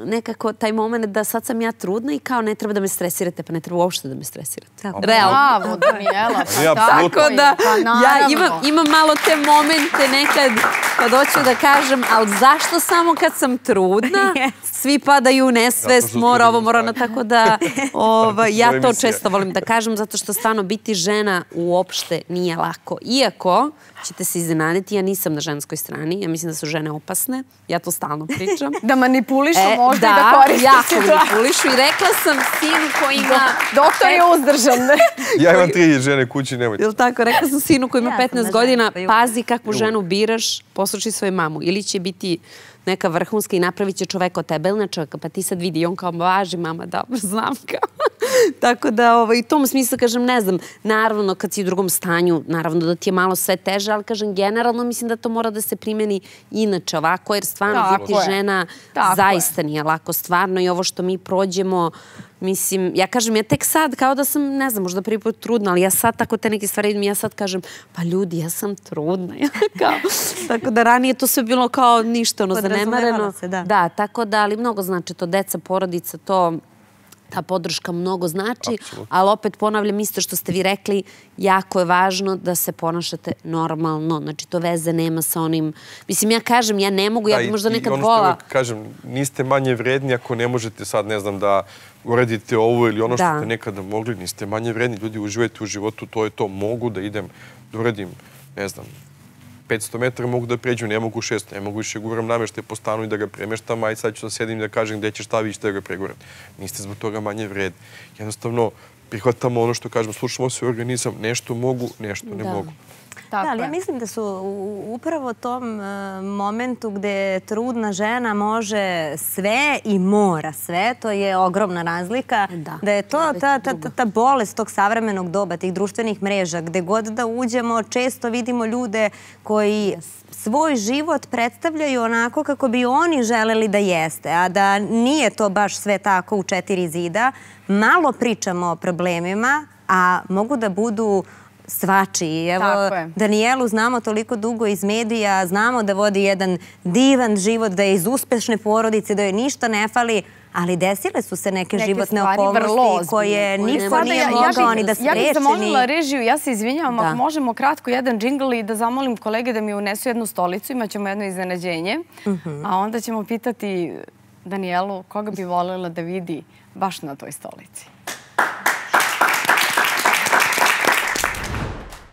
nekako taj moment da sad sam ja trudna i kao ne treba da me stresirate, pa ne treba uopšte da me stresirate. Bravo, Danijela. Tako da ja imam malo te momente nekad kad hoću da kažem, ali zašto samo kad sam trudna svi padaju, ne sve, mora ovo, mora ono, tako da... Ja to često volim da kažem, zato što stvarno biti žena uopšte nije lako. Iako ćete se iznenaditi, ja nisam na ženskoj strani, ja mislim da su žene opasne, ja to stalno pričam. Da manipulišu možda i da koriste situaciju. Da, jako manipulišu, i rekla sam sinu koji ima... Doktor je uzdržan. Ja imam 3 žene kući, nemojte. Jel' tako, rekla sam sinu koji ima 15 godina, pazi kakvu ženu biraš, poslušaj svoju mamu, ili će biti neka vrhunska i napravit će čoveka od tebe ili na čoveka, pa ti sad vidi, on kao važi, mama, dobro, znam kao. Tako da, u tom smislu, kažem, ne znam, naravno, kad si u drugom stanju, naravno da ti je malo sve teže, ali, kažem, generalno mislim da to mora da se primeni inače ovako, jer stvarno biti žena zaista nije lako, stvarno, i ovo što mi prođemo, mislim, ja kažem, ja tek sad, kao da sam, ne znam, možda prvi put trudna, ali ja sad tako te neke stvari vidim, ja sad kažem, pa ljudi, ja sam trudna. Tako da ranije to sve bilo kao ništa, ono, zanemareno. Da, tako da, ali mnogo znači to, deca, porodica, to, ta podrška mnogo znači, ali opet ponavljam isto što ste vi rekli, jako je važno da se ponašate normalno, znači to veze nema sa onim, mislim ja kažem, ja ne mogu, ja bi možda nekad vola. I ono što kažem, niste manje vredni ako ne možete sad, ne znam, da uredite ovo ili ono što ste nekada mogli, niste manje vredni, ljudi, uživajte u životu, to je to, mogu da idem, da uradim, ne znam, 500 metara mogu da pređu, ne mogu 600, ne mogu više guram namještaj po stanu i da ga premeštam, a i sad ću da sedim i da kažem gdje ćeš šta vići da ga preguram. Niste zbog toga manje vredni. Jednostavno, prihvatamo ono što kažemo, slušamo svoj organizam, nešto mogu, nešto ne mogu. Da, ali ja mislim da su upravo u tom momentu gde trudna žena može sve i mora sve, to je ogromna razlika, da je to ta bolest tog savremenog doba, tih društvenih mreža, gde god da uđemo, često vidimo ljude koji svoj život predstavljaju onako kako bi oni želeli da jeste, a da nije to baš sve tako u četiri zida. Malo pričamo o problemima, a mogu da budu svačiji. Evo, Danijelu znamo toliko dugo iz medija, znamo da vodi jedan divan život, da je iz uspešne porodice, da joj ništa ne fali, ali desile su se neke životne okolnosti koje niko nije mogao ni da spreče. Ja bih zamolila režiju, ja se izvinjavam, ako možemo kratko jedan džingl i da zamolim kolege da mi unesu jednu stolicu, imaćemo jedno iznenađenje, a onda ćemo pitati Danijelu koga bi voljela da vidi baš na toj stolici.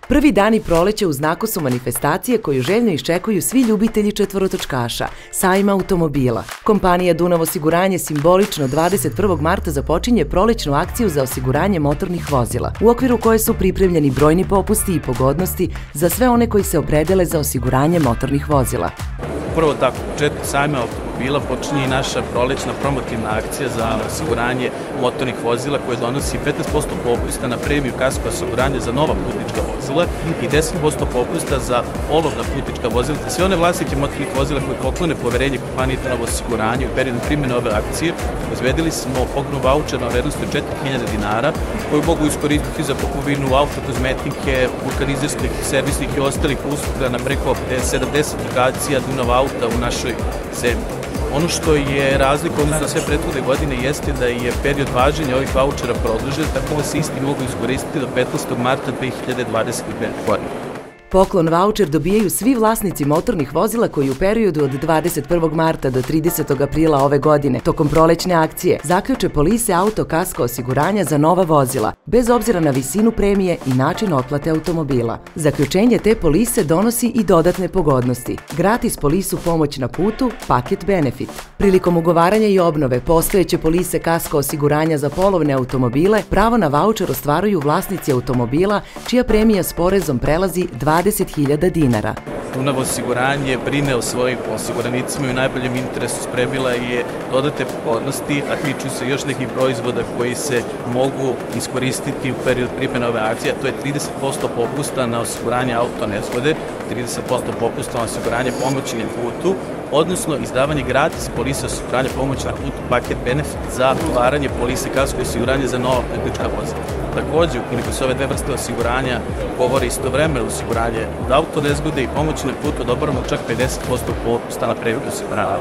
Prvi dani proleća u znaku su manifestacije koju željno iščekuju svi ljubitelji četvorotočkaša, sajma automobila. Kompanija Dunav Osiguranje simbolično 21. marta započinje prolećnu akciju za osiguranje motornih vozila, u okviru koje su pripremljeni brojni popusti i pogodnosti za sve one koji se opredele za osiguranje motornih vozila. Prvo tako, u početku sajma automobila počinje i naša prolećna promotivna akcija za osiguranje motornih vozila koja donosi 15% popusta na premiju kasko osiguranja za nova putnička vozila i 10% popusta za olovna putnička vozila. Sve one vlasnike motornih vozila koje poklone poverenje kompanije Dunav Osiguranje u periodu primjene ove akcije, izvedeli smo poklon vaučer na vrednosti od 4.000 dinara koju mogu iskoristiti za kupovinu auto, kozmetike, vulkanizerskih, servisnih i ostalih usluga na preko 70 lokacija Dunava auta u našoj zemlji. Ono što je razlika odnosno sve prethodne godine jeste da je period važenja ovih vaučera produžen, tako da se isti mogu iskoristiti do 15. marta 2025. godine. Poklon vaučer dobijaju svi vlasnici motornih vozila koji u periodu od 21. marta do 30. aprila ove godine, tokom prolećne akcije, zaključe polise auto kasko osiguranja za nova vozila, bez obzira na visinu premije i način otplate automobila. Zaključenje te polise donosi i dodatne pogodnosti. Gratis polisu pomoć na putu, paket benefit. Prilikom ugovaranja i obnove postojeće polise kasko osiguranja za polovne automobile, pravo na vaučer ostvaruju vlasnici automobila čija premija s porezom prelazi 20.000 dinara. Dunav Osiguranje brine o svojim osiguranicima i u najboljem interesu spremila je dodatne pogodnosti, a tiču se još nekih proizvoda koji se mogu iskoristiti u period primjene ove akcije, a to je 30% popusta na osiguranje auto nezgode, 30% popusta na osiguranje pomoći na putu, odnosno izdavanje gratis polise osiguranja pomoći na putu, paket benefit za otvaranje polise kasko osiguranje za nova putnička vozila. Također, ukoliko se ove dve vrste osiguranja govore istovremeno osiguranje od autonezgode i pomoći na putu odobaramo čak 50% popusta na premiju osiguranja.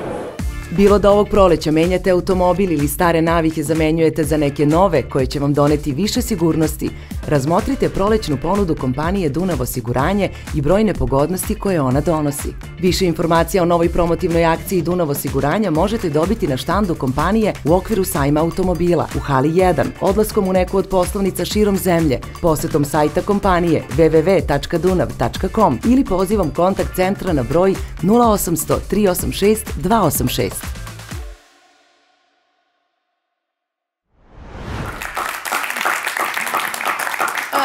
Bilo da ovog proleća menjate automobil ili stare navike zamenjujete za neke nove koje će vam doneti više sigurnosti, razmotrite prolećnu ponudu kompanije Dunav Osiguranje i brojne pogodnosti koje ona donosi. Više informacija o novoj promotivnoj akciji Dunav Osiguranja možete dobiti na štandu kompanije u okviru sajma automobila u Hali 1, odlaskom u neku od poslovnica širom zemlje, posetom sajta kompanije www.dunav.com ili pozivom kontakt centra na broj 0800 386 286.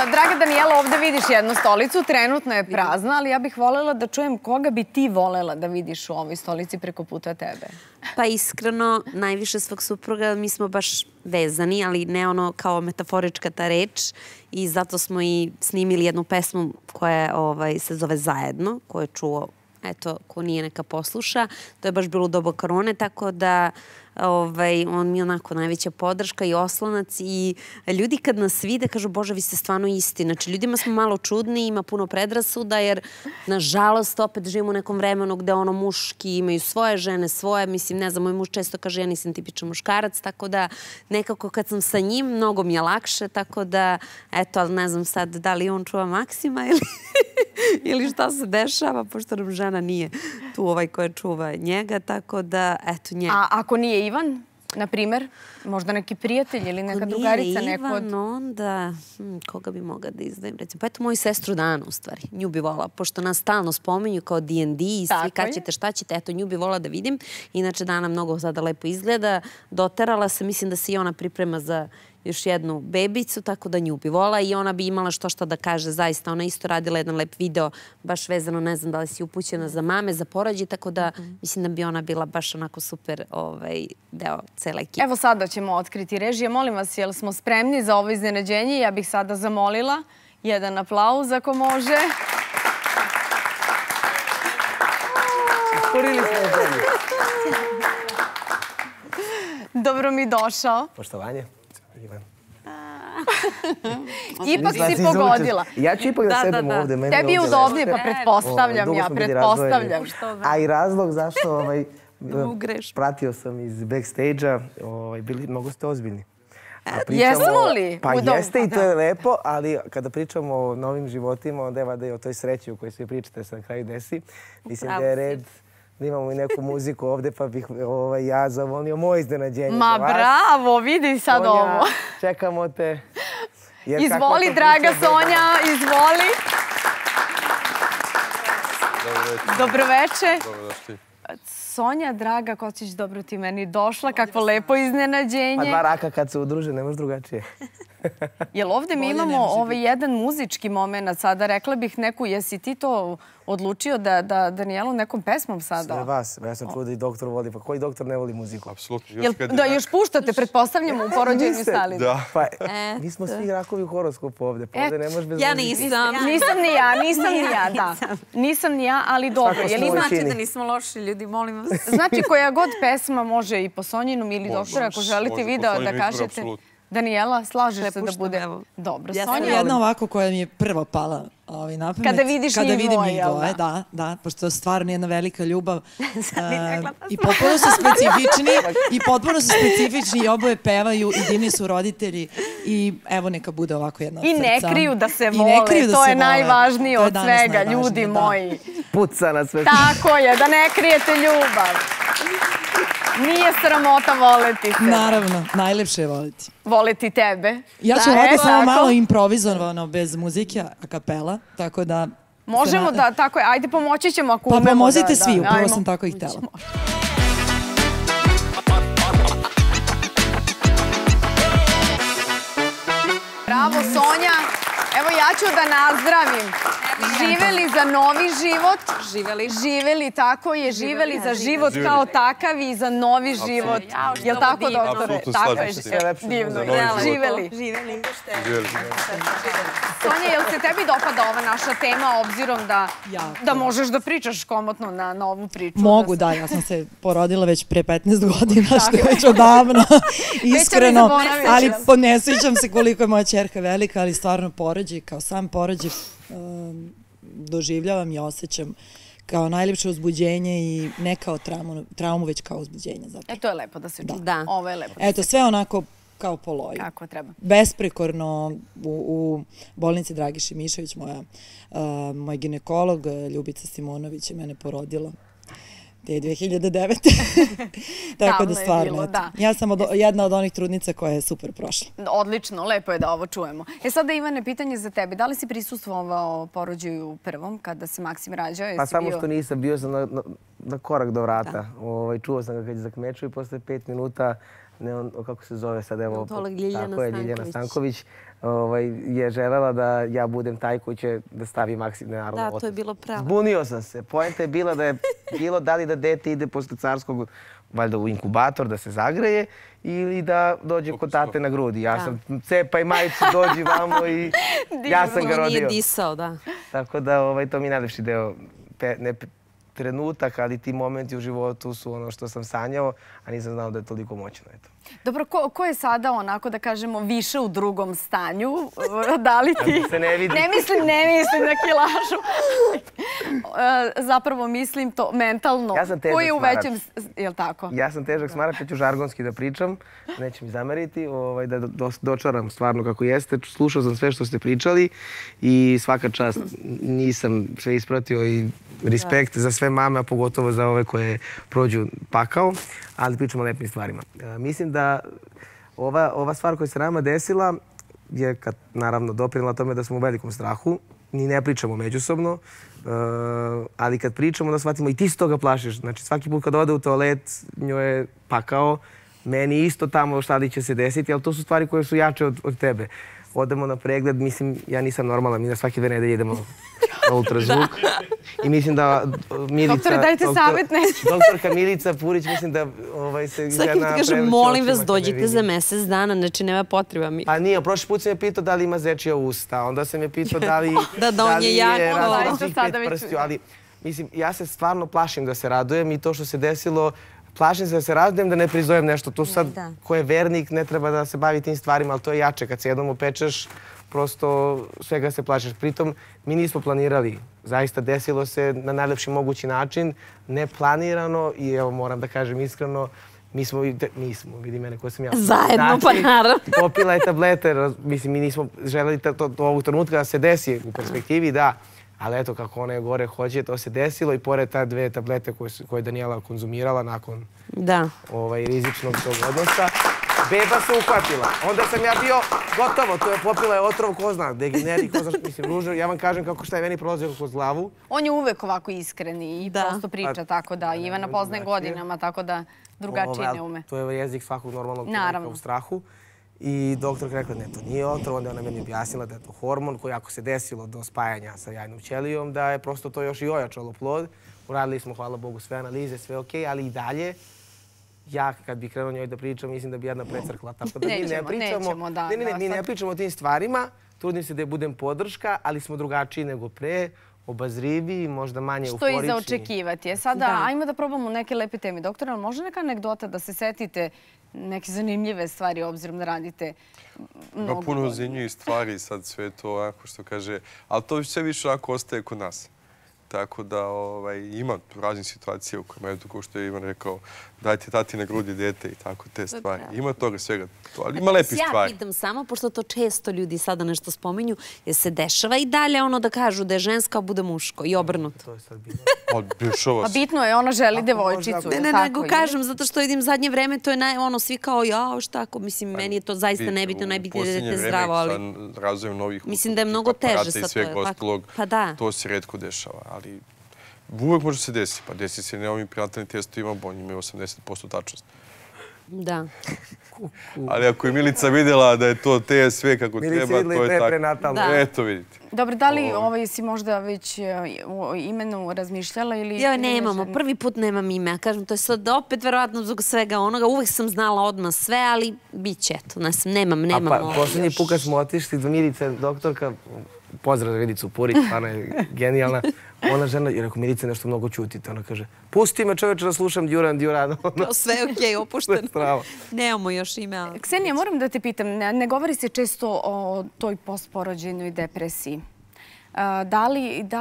Draga Danijela, ovdje vidiš jednu stolicu, trenutno je prazna, ali ja bih voljela da čujem koga bi ti voljela da vidiš u ovoj stolici preko puta tebe. Pa iskreno, najviše svog supruga, mi smo baš vezani, ali ne ono kao metaforička ta reč, i zato smo i snimili jednu pesmu koja se zove Zajedno, koju je čuo, eto, ko nije neka posluša. To je baš bilo u doba korone, tako da on mi je onako najveća podrška i oslonac, i ljudi kad nas vide kažu, Bože, vi ste stvarno isti. Znači, ljudima smo malo čudni, ima puno predrasuda, jer nažalost opet živimo u nekom vremenu gde ono muški imaju svoje žene, svoje, mislim, ne znam, moj muž često kaže, ja nisam tipičan muškarac, tako da nekako kad sam sa njim, mnogo mi je lakše, tako da, eto, ali ne znam sad da li on čuva Maksima ili šta se dešava, pošto nam žena nije tu koja čuva njega, tako da, eto, njega. A ako nije Ivan, na primjer, možda neki prijatelj ili neka drugarica, neko od... Ivan, onda, koga bi mogla da izdajem? Pa eto, moju sestru Danu, u stvari. Nju bi vola, pošto nas stalno spominju kao D&D i svi kad ćete, šta ćete, eto, nju bi vola da vidim. Inače, Dana mnogo sada lepo izgleda. Doterala se, mislim da se i ona priprema za još jednu bebicu, tako da nju bi vola, i ona bi imala što šta da kaže, zaista. Ona isto radila jedan lep video, baš vezano, ne znam da li si upućena za mame, za porođaj, tako da mislim da bi ona bila baš onako super deo cele ekipe. Evo sada ćemo otkriti, režija, molim vas, jel smo spremni za ovo iznenađenje? Ja bih sada zamolila jedan aplauz ako može. Kurili smo zemlju. Dobro mi došao. Poštovanje. Ipak si pogodila. Ja ću ipak da sedem ovdje. Tebi je udobnije, pa pretpostavljam ja. A i razlog zašto pratio sam iz backstage-a, mnogo ste ozbiljni. Jesmo li? Pa jeste, i to je lepo, ali kada pričamo o novim životima, onda je i o toj sreći u kojoj sve pričate se na kraju desi. Mislim da je red... Imamo i neku muziku ovdje, pa bih ja zavolio moje iznenađenje. Ma bravo, vidi sad ovo. Čekamo te. Izvoli, draga Sonja, izvoli. Dobroveče. Dobrodošli. Sonja, draga Kocić, dobro ti meni došla. Kakvo lepo iznenađenje. Pa dva raka kad se udruže, ne može drugačije. Jel ovdje mi imamo jedan muzički moment sada, rekla bih neku, jesi ti to odlučio da Danijelu nekom pesmom sada? Sve vas, ja sam čuo da i doktor voli, pa koji doktor ne voli muziku? Apsolutno. Da, još puštate, pretpostavljamo u porođajnoj sali. Da. Mi smo svi rakovi u horoskopu ovde, pa ovde ne možeš bez muzike. Ja nisam. Nisam ni ja, da. Nisam ni ja, ali dobro. Znači da nismo loši ljudi, molim vas. Znači koja god pesma može, i po Sonjinom ili doktora, ako želite video da kažete... Danijela, slažeš se da bude dobro. Sonja, jedna ovako koja mi je prvo pala na pamet. Kada vidiš njih dvoje. Da, da, pošto je stvarno jedna velika ljubav. I potpuno su specifični. I oboje pevaju i divni su roditelji. I evo, neka bude ovako jedna od srca. I ne kriju da se vole. To je najvažnije od svega, ljudi moji. Puca na sve. Tako je, da ne krijete ljubav. Nije sramota voleti se. Naravno, najlepše je voleti. Voleti tebe. Ja ću ovako samo malo improvizovano, bez muzike, a kapela, tako da... Možemo da, tako je, ajde, pomoći ćemo ako umemo. Pa pomozite svi, upravo sam tako i htjela. Bravo, Sonja. Evo, ja ću da nazdravim. Živeli za novi život. Živeli, tako je. Živeli za život kao takav i za novi život. Je li tako, doktore? Tako je. Divno. Živeli. Sonja, je li se tebi dopada ova naša tema, obzirom da možeš da pričaš komotno na ovu priču? Mogu, da. Ja sam se porodila već pre 15 godina, što je već odavno. Iskreno. Ali ne sjećam se koliko je moja ćerka velika, ali stvarno porođaj, kao sam porođaj, doživljavam i osjećam kao najljepše uzbuđenje, i ne kao traumu, već kao uzbuđenje. E, to je lepo da se čuje. Da. Ovo je lepo. Eto, sve onako kao po loju. Kako treba. Besprekorno u bolnici Dragiši Mišević, moj ginekolog, Ljubica Simonović, je mene porodila te 2009. Tako da stvarno, ja sam jedna od onih trudnica koja je super prošla. Odlično, lepo je da ovo čujemo. E sada, Ivane, pitanje za tebe. Da li si prisustvovao porođaju prvom, kada se Maksim rađao? Pa samo što nisam bio korak do vrata. Čuo sam ga kad je zakmečio i posle 5 minuta, kako se zove sad, evo, tako je, Ljiljana Stanković, je željela da ja budem taj koji će da stavi maksimalno otac. Da, to je bilo pravo. Zbunio sam se. Poenta je bila da je bilo da li da dete ide posle carskog, valjda u inkubator, da se zagreje ili da dođe kod tate na grudi. Ja sam cepa i majicu, dođi vamo i ja sam ga rodio. Nije disao, da. Tako da to mi je najlepši deo, ne trenutak, ali ti momenti u životu su ono što sam sanjao, a nisam znao da je toliko moćno. Dobro, ko je sada onako, da kažemo, više u drugom stanju? Da li ti... Se ne vidi. Ne mislim na kilažu. Zapravo mislim to mentalno. Ja sam težak smarač. Ko je u većem... Je li tako? Ja sam težak smarač, ja ću žargonski da pričam. Neće mi zameriti, da dočaram stvarno kako jeste. Slušao sam sve što ste pričali i svaka čast nisam sve ispratio i respekt za sve mame, a pogotovo za ove koje prođu pakao, ali pričamo o lepim stvarima. Mislim da ova stvar koja se nama desila je, naravno, doprinila tome da smo u velikom strahu. Ni ne pričamo međusobno, ali kad pričamo, da shvatimo i ti se toga plašiš. Znači, svaki put kad ode u toalet, njoj je pakao, meni isto tamo šta će se desiti, ali to su stvari koje su jače od tebe. Odemo na pregled, mislim, ja nisam normalan, mi na svake 2 nedelje idemo na ultrazvuk. I mislim da Milica... Doktore, dajte savjet neki. Doktorka Milica Purić, mislim da se... Svaki mi ti kažem, molim vas, dođite za mjesec dana, znači nema potreba mi. Pa nije, prošli put sam je pitao da li ima zečija usta, onda sam je pitao da li... Da on je jako... Ali, mislim, ja se stvarno plašim da se radujem i to što se desilo... Plašim se da se radujem, da ne prizovem nešto. To sad, ko je vernik, ne treba da se bavi tim stvarima, ali to je jače. Kad se jednom opečeš, prosto svega se plašeš. Pritom, mi nismo planirali. Zaista desilo se na najlepši mogući način, neplanirano i evo moram da kažem iskreno, mi smo, vidi mene ko sam ja. Zajedno, pa naravno. Popila je tablete, mislim, mi nismo želeli do ovog trenutka da se desi u perspektivi, da. Ali eto, kako ona je gore hoće, to se desilo i pored ta 2 tablete koje je Danijela konzumirala nakon rizičnog tog odnosa, beba se uhvatila. Onda sam ja bio gotovo, to je popila je otrov, ko zna, degeneri, ko zna, mislim, ružno. Ja vam kažem kako šta je meni prolazio kroz glavu. On je uvek ovako iskren i prosto priča, tako da Ivana poznaje godinama, tako da drugačije ne ume. To je jezik svakog normalnog čovjeka u strahu. I doktorka rekla da to nije otrov, onda je ona meni objasnila da je to hormon koji ako se desilo do spajanja sa jajnom ćelijom, da je prosto to još i ojačalo plod. Uradili smo, hvala Bogu, sve analize, sve okej, ali i dalje, ja kad bih krenuo njoj da pričam, mislim da bi jedna precrkla. Tako da mi ne pričamo o tim stvarima, trudim se da budem podrška, ali smo drugačiji nego pre, obazriviji, možda manje euforični. Što i za očekivati. Sada, ajmo da probamo neke lepe teme. Doktore, ali može neka anegdota da se setite neke zanimljive stvari, obzirom da radite mnogo... Puno zanimljivih stvari sad sve to, onako što kaže, ali to sve više onako ostaje kod nas. Tako da ima razne situacije u kojima je to kao što je Ivan rekao, dajte tati na grudi dete i tako te stvari. Ima toga svega, ali ima lepih stvari. Ja pitam samo, pošto to često ljudi sada nešto spominju, jer se dešava i dalje ono da kažu da je ženska, a bude muško i obrnuto. To je sad bilo. A bitno je, ona želi devojčicu. Ne, nego kažem, zato što vidim zadnje vreme, to je ono svi kao, jao šta, mislim, meni je to zaista nebitno, najbitnije da dete zdravo, ali... U posljednje vreme sa razvojem novih aparata i svega ostalog, to se redko dešava. Ali uvek može se desiti. Pa desi se, ne ovim prenatalnim testovima, on imaju 80% tačnost. Da. Ali ako je Milica vidjela da je to te sve kako treba, to je tako. Milica vidjela i te prenatalno. Eto, vidite. Dobro, da li si možda već o imenu razmišljala ili... Ja nemamo, prvi put nemam ime. Kažem, to je sad opet verovatno zbog svega onoga. Uvek sam znala odmah sve, ali bit će, eto. Nemam. A pa, posljednji put kad smo otišli do Milice, doktorka... Pozdrav za Milicu Purić, ona je genijalna. Ona žena, jer ako Milica nešto mnogo ćutite, ona kaže, pusti me čoveče da slušam Duran. Sve je okej, opušteno. Nemamo još ime. Ksenija, moram da te pitam, ne govori se često o toj postporođajnoj depresiji. Da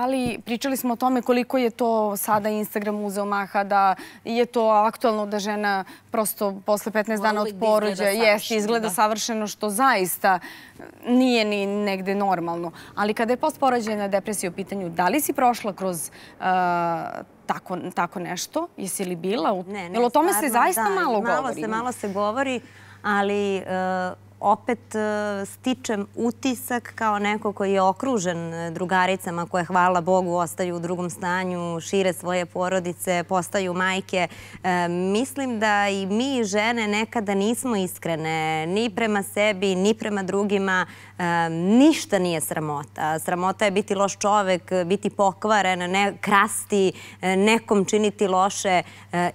li, pričali smo o tome koliko je to sada Instagram uzeo maha, da je to aktualno da žena prosto posle 15 dana od porođaja izgleda savršeno, što zaista nije ni negde normalno. Ali kada je postporođajna depresija u pitanju, da li si prošla kroz tako nešto? Jesi li bila? O tome se zaista malo govori. Malo se govori, ali... opet stičem utisak kao neko koji je okružen drugaricama koje, hvala Bogu, ostaju u drugom stanju, šire svoje porodice, postaju majke. Mislim da i mi žene nekada nismo iskrene ni prema sebi, ni prema drugima. Ništa nije sramota. Sramota je biti loš čovek, biti pokvaren, krasti, nekom činiti loše,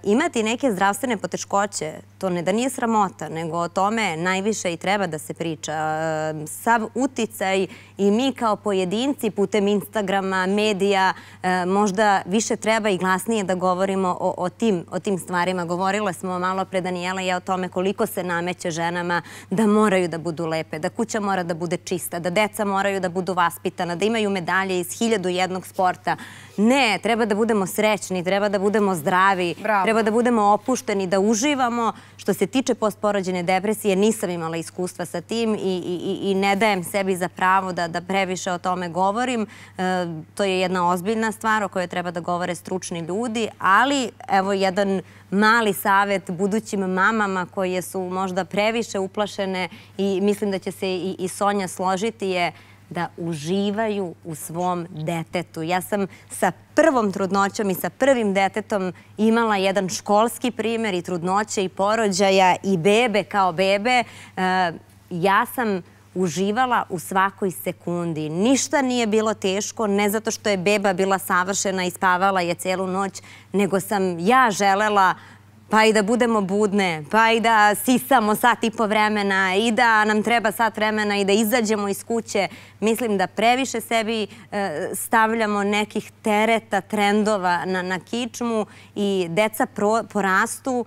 imati neke zdravstvene poteškoće. To ne da nije sramota, nego o tome najviše i treba da se priča. Sav uticaj i mi kao pojedinci putem Instagrama, medija, možda više treba i glasnije da govorimo o tim stvarima. Govorila smo malo pre Danijela i ja o tome koliko se nameće ženama da moraju da budu lepe, da kuća mora da bude čista, da deca moraju da budu vaspitana, da imaju medalje iz 1001 sporta. Ne, treba da budemo srećni, treba da budemo zdravi, treba da budemo opušteni, da uživamo. Što se tiče postporođene depresije, nisam imala iskustva sa tim i ne dajem sebi za pravo da previše o tome govorim. To je jedna ozbiljna stvar o kojoj treba da govore stručni ljudi, ali evo jedan mali savjet budućim mamama koje su možda previše uplašene i mislim da će se i Sonja složiti je da uživaju u svom detetu. Ja sam sa prvom trudnoćom i sa prvim detetom imala jedan školski primjer i trudnoće i porođaja i bebe kao bebe. Ja sam uživala u svakoj sekundi. Ništa nije bilo teško, ne zato što je beba bila savršena i spavala je celu noć, nego sam ja želela pa i da budemo budne, pa i da sisamo sat i po vremena i da nam treba sat vremena i da izađemo iz kuće. Mislim da previše sebi stavljamo nekih tereta, trendova na kičmu i deca porastu,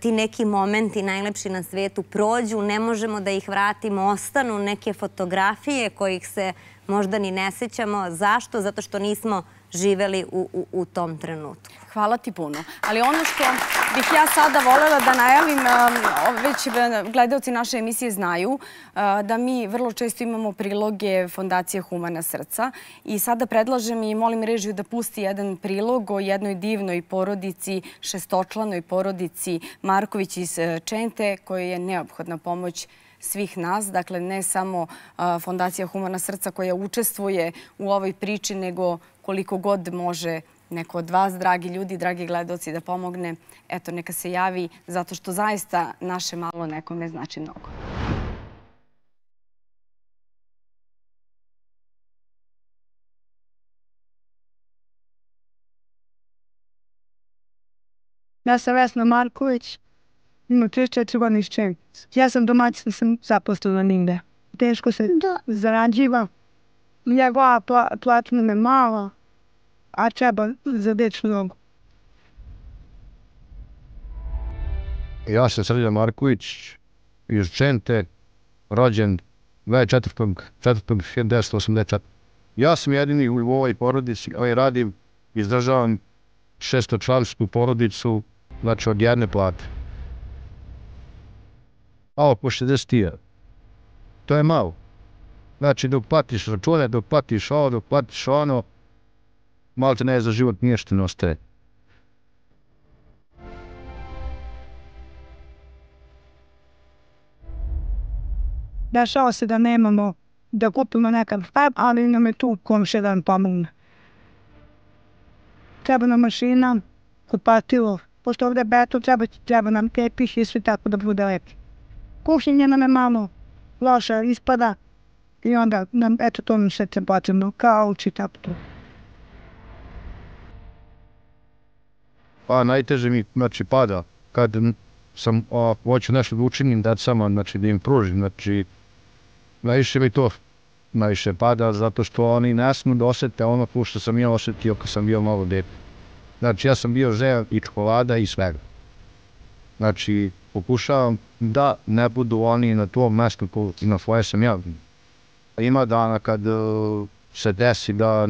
ti neki momenti najlepši na svetu prođu, ne možemo da ih vratimo, ostanu neke fotografije kojih se možda ni ne sećamo. Zašto? Zato što nismo živeli u tom trenutku. Hvala ti puno. Ali ono što bih ja sada voljela da najavim, već gledalci naše emisije znaju da mi vrlo često imamo priloge Fondacije Humana srca i sada predlažem i molim režiju da pusti jedan prilog o jednoj divnoj porodici, šestočlanoj porodici Marković iz Čente kojoj je neophodna pomoć svih nas, dakle ne samo Fondacija Humana srca koja učestvuje u ovoj priči, nego koliko god može neko od vas, dragi ljudi, dragi gledaoci, da pomogne. Eto, neka se javi, zato što zaista naše malo nekom ne znači mnogo. Ja sam Vesna Marković, imam 34 godine iz Čenkice. Ja sam domaćica, sam zaposlena nigde. Teško se zarađiva. Njegova platna je mala, a treba za dečnu nogu. Ja sam Srđan Marković iz Čente, rođen 24.4.1984. Ja sam jedini u ovoj porodici, ali radim, izdržavam šestočlansku porodicu, znači od jedne plate. A oko 60.000. To je malo. Znači, dok platiš račune, dok platiš ovo, dok platiš ono, malo te ne za život ništa ne ostaje. Dešao se da nemamo, da kupimo nekad hleb, ali nam je tu komšija da nam pomogne. Treba nam mašina, kupatilo, pošto ovdje je beton, treba nam tepih i sve tako da bude lepi. Kuhinja nam je malo loša, ispada. I onda nam, eto, to nam se potrebno, kao uči tako to. Pa najteže mi, znači, pada. Kad sam, hoću nešto da učinim, da sama, znači, da im pružim, znači, najviše mi to, najviše pada, zato što oni ne smiju da osete ono što sam ja osetio kad sam bio malo dete. Znači, ja sam bio željan i čokolada i svega. Znači, pokušavam da ne budu oni na tom mestu na koje sam ja. Ima dana kad se desi da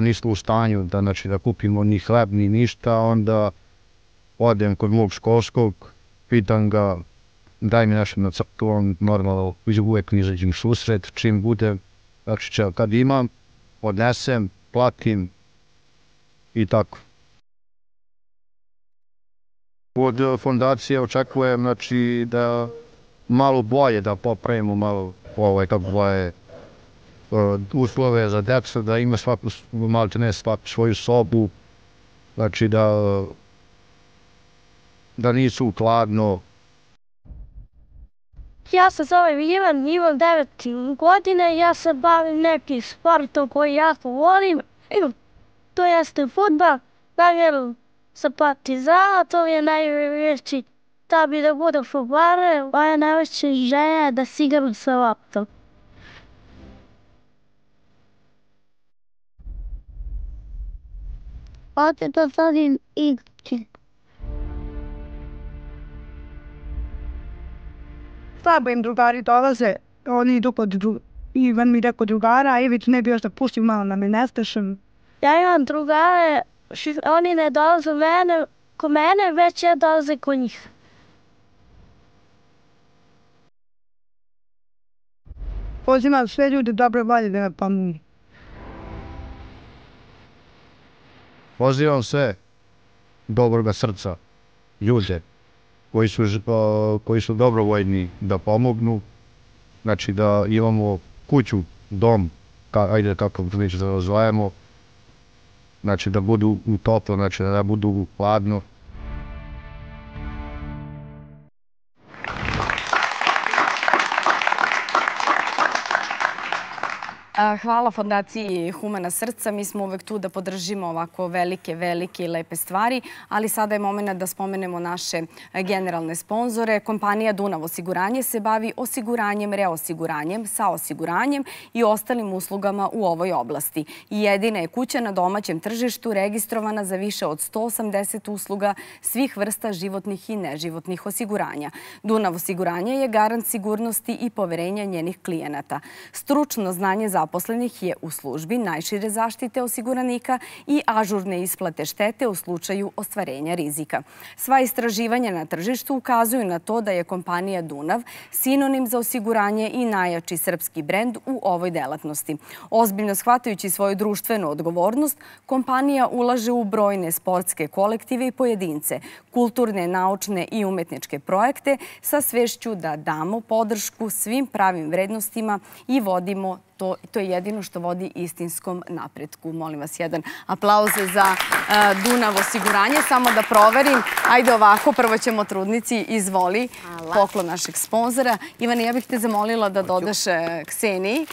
nismo u stanju da kupimo ni hleb ni ništa, onda odem kod mog školskog, pitam ga daj mi nešto na crtu, on normalno uvijek mi izađem susret, čim budem, znači kad imam, odnesem, platim i tako. Od fondacije očekujem da malo bolje da popravimo, malo kako boje uslove za decu, da ima malo te ne svoju sobu, znači da nisu hladno. Ja se zovem Ivan, imam 9 godine, ja se bavim nekim sportom koji jako volim, to jeste fudbal, navjerujem sa Partizana, to je najveći, da bi da budem fudbaler, moja najveća želja je da se igram sa loptom. Hoću da sadim igrice. Slabo im drugari dolaze, oni idu kod Ivan mi rekao drugara, Ivi ne bi još da pustim malo na me nestašem. Ja imam drugare, oni ne dolaze kod mene, već ja dolaze kod njih. Pozimam sve ljude dobre volje da me pomognu. Pozivam sve dobroga srca, ljude koji su dobrovoljni da pomognu, znači da imamo kuću, dom, ajde kako već da razvajamo, znači da budu toplo, znači da budu hladno. Hvala Fondaciji Humana srca. Mi smo uvek tu da podržimo ovako velike i lepe stvari, ali sada je moment da spomenemo naše generalne sponzore. Kompanija Dunav Osiguranje se bavi osiguranjem, reosiguranjem, saosiguranjem i ostalim uslugama u ovoj oblasti. I jedina je kuća na domaćem tržištu registrovana za više od 180 usluga svih vrsta životnih i neživotnih osiguranja. Dunav Osiguranje je garant sigurnosti i poverenja njenih klijenata. Stručno znanje zaposlenih je u službi najšire zaštite osiguranika i ažurne isplate štete u slučaju ostvarenja rizika. Sva istraživanja na tržištu ukazuju na to da je kompanija Dunav sinonim za osiguranje i najjači srpski brend u ovoj delatnosti. Ozbiljno shvatajući svoju društvenu odgovornost, kompanija ulaže u brojne sportske kolektive i pojedince, kulturne, naučne i umetničke projekte sa svešću da damo podršku svim pravim vrednostima i vodimo to je jedino što vodi istinskom napretku. Molim vas jedan aplauz za Dunav Osiguranje. Samo da proverim. Ajde ovako, prvo ćemo trudnici, izvoli poklon našeg sponzora. Ivane, ja bih te zamolila da dodaš Kseniji.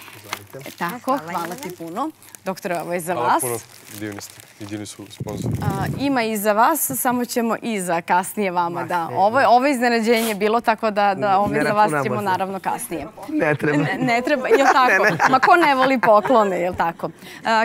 Tako, hvala ti puno. Doktore, ovo je za vas. Hvala puno, divni ste i divni su sponzori. Ima i za vas, samo ćemo i za kasnije vama da... Ovo iznenađenje je bilo, tako da ovo za vas ćemo naravno kasnije. Ne treba. Ne treba, je li tako? Ma ko ne voli poklone, je li tako?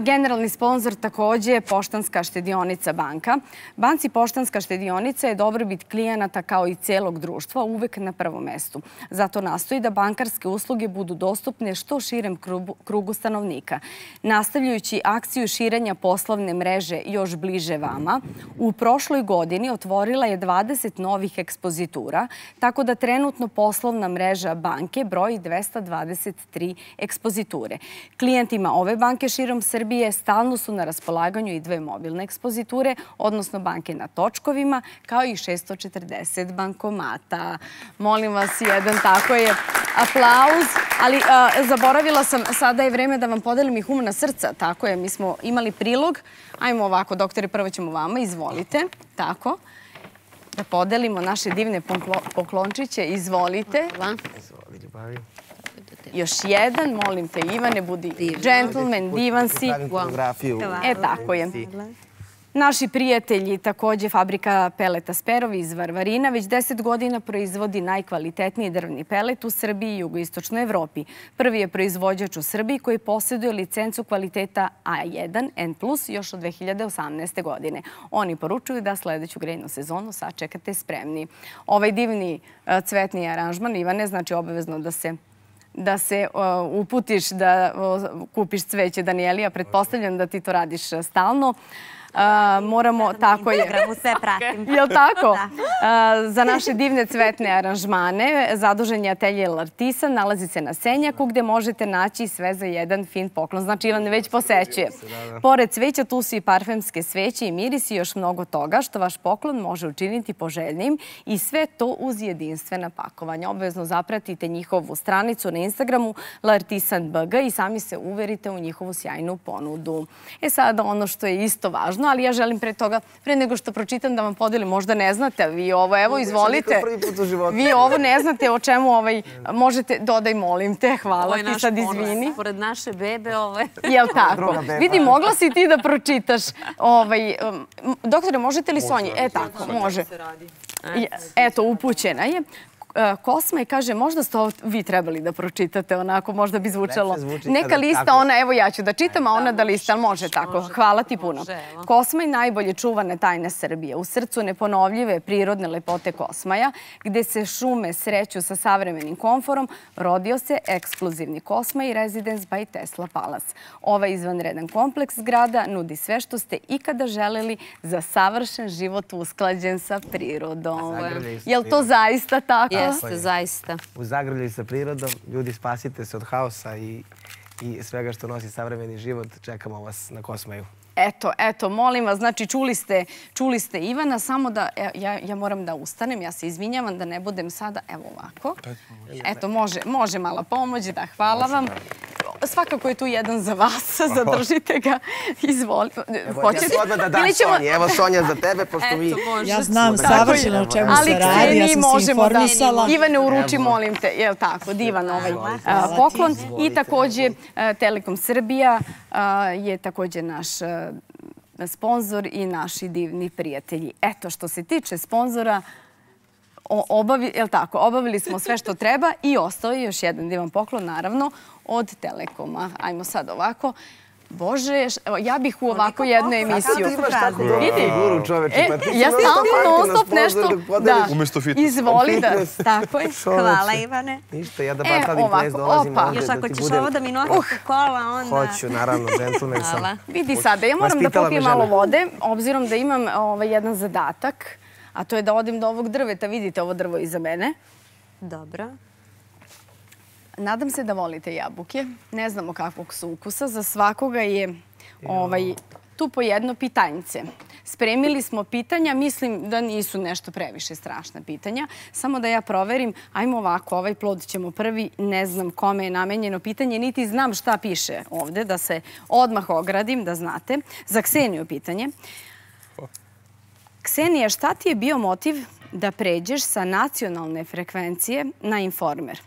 Generalni sponzor također je Poštanska štedionica banka. Banci Poštanska štedionica je dobrobit klijenata kao i cijelog društva uvek na prvom mestu. Zato nastoji da bankarske usluge budu dostupne što širem krugu stanovnika. Nastavljajući akciju širenja poslovne mreže još bliže vama, u prošloj godini otvorila je 20 novih ekspozitura, tako da trenutno poslovna mreža banke broji 223 ekspoziture. Klijentima ove banke širom Srbije stalno su na raspolaganju i 2 mobilne ekspoziture, odnosno banke na točkovima, kao i 640 bankomata. Molim vas, jedan tako je aplauz, ali zaboravila sam, sada je vreme da vam podelim i Humana srca, tako je, mi smo imali prilog. Ajmo ovako, doktore, prvo ćemo vama, izvolite, tako, da podelimo naše divne poklončiće, izvolite. Hvala. Izvoli, ljubavi. Još jedan, molim te, Ivane, budi džentlmen, divan si. E, tako je. Naši prijatelji, također fabrika peleta Sperovi iz Varvarina, već 10 godina proizvodi najkvalitetniji drvni pelet u Srbiji i jugoistočnoj Evropi. Prvi je proizvođač u Srbiji koji posjeduje licencu kvaliteta A1 N+, još od 2018. godine. Oni poručuju da sljedeću grejnu sezonu sačekate spremni. Ovaj divni cvetni aranžman, Ivane, znači obavezno da se uputiš da kupiš cveće Danijeli, a pretpostavljam da ti to radiš stalno. moramo, tako je. Jel' tako? Za naše divne cvetne aranžmane zadužen je atelje Lartisan, nalazi se na Senjaku gde možete naći sve za jedan fin poklon. Znači Ivan već posećuje. Pored cveća tu su i parfemske sveće i mirisi i još mnogo toga što vaš poklon može učiniti poželjnim i sve to uz jedinstvena pakovanja. Obavezno zapratite njihovu stranicu na Instagramu lartisan.bg i sami se uverite u njihovu sjajnu ponudu. E sada ono što je isto važno, ali ja želim pre toga, pre nego što pročitam da vam podelim, možda ne znate, vi ovo, evo, izvolite. Vi ovo ne znate o čemu možete, dodaj molim te, hvala ti, sad izvini. Pored naše bebe ovaj. Jel' tako? Vidi, mogla si ti da pročitaš. Doktore, možete li Sonji? E tako, može. Eto, upućena je. Kosmaj kaže, možda ste ovo vi trebali da pročitate, onako možda bi zvučalo. Neka lista, ona, evo ja ću da čitam, a ona da lista, može tako. Hvala ti puno. Kosmaj najbolje čuvane tajne Srbije. U srcu neponovljive prirodne lepote Kosmaja, gde se šume sreću sa savremenim komforom, rodio se ekskluzivni Kosmaj Residence by Tesla Palace. Ovaj izvanredan kompleks zgrada nudi sve što ste ikada želeli za savršen život usklađen sa prirodom. Je li to zaista tako? Jeste, zaista. U zagrljaju sa prirodom, ljudi, spasite se od haosa i svega što nosi savremeni život. Čekamo vas na Kosmaju. Eto, eto, molim vas, znači čuli ste Ivana, samo da, ja moram da ustanem, ja se izvinjavam da ne budem sada, evo ovako. Eto, može mala pomoć, da, hvala vam. Svakako je tu jedan za vas, zadržite ga, izvolite. Evo Sonja za tebe, pošto vi... Ja znam savršeno o čemu se radi, ja sam se informisala. Ivane, uruči, molim te, je li tako, divan ovaj poklon. I također Telekom Srbija je također naš sponzor i naši divni prijatelji. Eto, što se tiče sponzora, obavili smo sve što treba i ostao je još jedan divan poklon, naravno, od Telekoma. Ajmo sad ovako. Bože, ja bih u ovako jednu emisiju. Vidi, ja stalno non stop nešto. Izvoli da. Tako je. Hvala, Ivane. Ništa, ja da batalim ples, dolazim ovdje da ti budem. Još ako ćeš ovo da mi nosiš kola, onda... Hoću, naravno, džentlmen sam. Vidi sada, ja moram da popijem malo vode, obzirom da imam jedan zadatak, a to je da odim do ovog drveta. Vidite ovo drvo iza mene. Dobro. Nadam se da volite jabuke. Ne znamo kakvog su ukusa. Za svakoga je tu po jedno pitanjce. Spremili smo pitanja. Mislim da nisu nešto previše strašna pitanja. Samo da ja proverim. Ajmo ovako, ovaj plod ćemo prvi. Ne znam kome je namenjeno pitanje. Niti znam šta piše ovde. Da se odmah ogradim, da znate. Za Kseniju pitanje. Ksenija, šta ti je bio motiv da pređeš sa nacionalne frekvencije na Informer?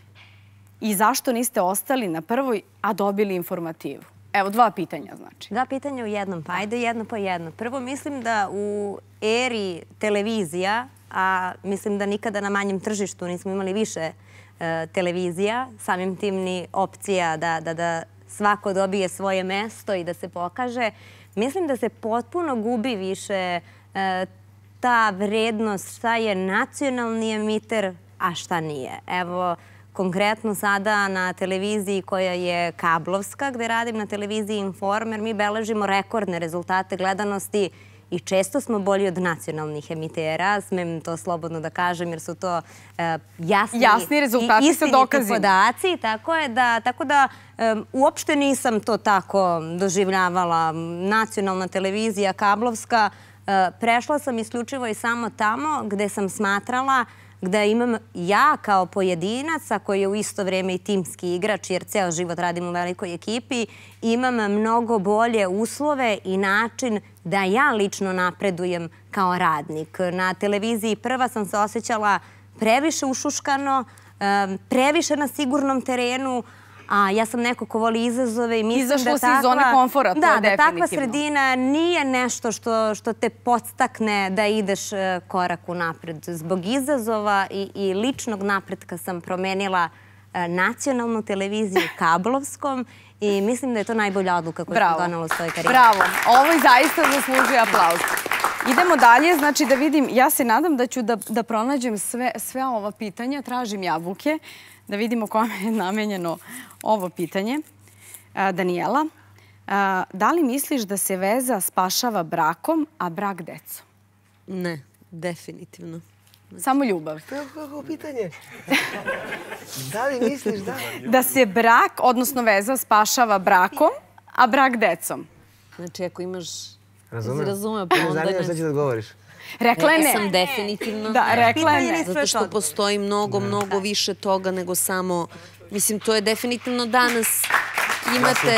I zašto niste ostali na prvoj, a dobili informativu? Evo, dva pitanja znači. Dva pitanja u jednom, pa ajde jedno po jedno. Prvo, mislim da u eri televizija, a mislim da nikada na manjem tržištu nismo imali više televizija, samim tim ni opcija da svako dobije svoje mesto i da se pokaže, mislim da se potpuno gubi više ta vrednost šta je nacionalni emiter, a šta nije. Evo, konkretno sada na televiziji koja je kablovska, gde radim na televiziji Informer, mi beležimo rekordne rezultate gledanosti i često smo bolji od nacionalnih emitera. Smem to slobodno da kažem jer su to jasni rezultati i istiniti podaci. Tako da uopšte nisam to tako doživljavala. Nacionalna televizija, kablovska, prešla sam isključivo i samo tamo gde sam smatrala gde imam ja kao pojedinaca koji je u isto vrijeme i timski igrač, jer ceo život radim u velikoj ekipi, imam mnogo bolje uslove i način da ja lično napredujem kao radnik. Na televiziji Prva sam se osjećala previše ušuškano, previše na sigurnom terenu, a ja sam neko ko voli izazove i mislim da takva... Izašlo si iz zone komfora, to je definitivno. Da, da takva sredina nije nešto što te podstakne da ideš korak u napred. Zbog izazova i ličnog napretka sam promenila nacionalnu televiziju kablovskom i mislim da je to najbolja odluka koju sam donela u svojoj karijeri. Bravo, ovo i zaista zaslužuje aplauz. Idemo dalje, znači da vidim, ja se nadam da ću da pronađem sve ova pitanja, tražim jabuke, da vidimo kome je namenjeno ovo pitanje. Danijela, Da li misliš da se veza spašava brakom, a brak decom? Ne, definitivno. Samo ljubav. To je kako pitanje. Da li misliš da... Da se brak, odnosno veza, spašava brakom, a brak decom? Znači, ako imaš... Razumem, pa onda ne... Znači da govoriš. Rekla je ne. Sam definitivno. Da, rekla je ne. Zato što postoji mnogo više toga nego samo... Mislim, to je definitivno danas... Imate...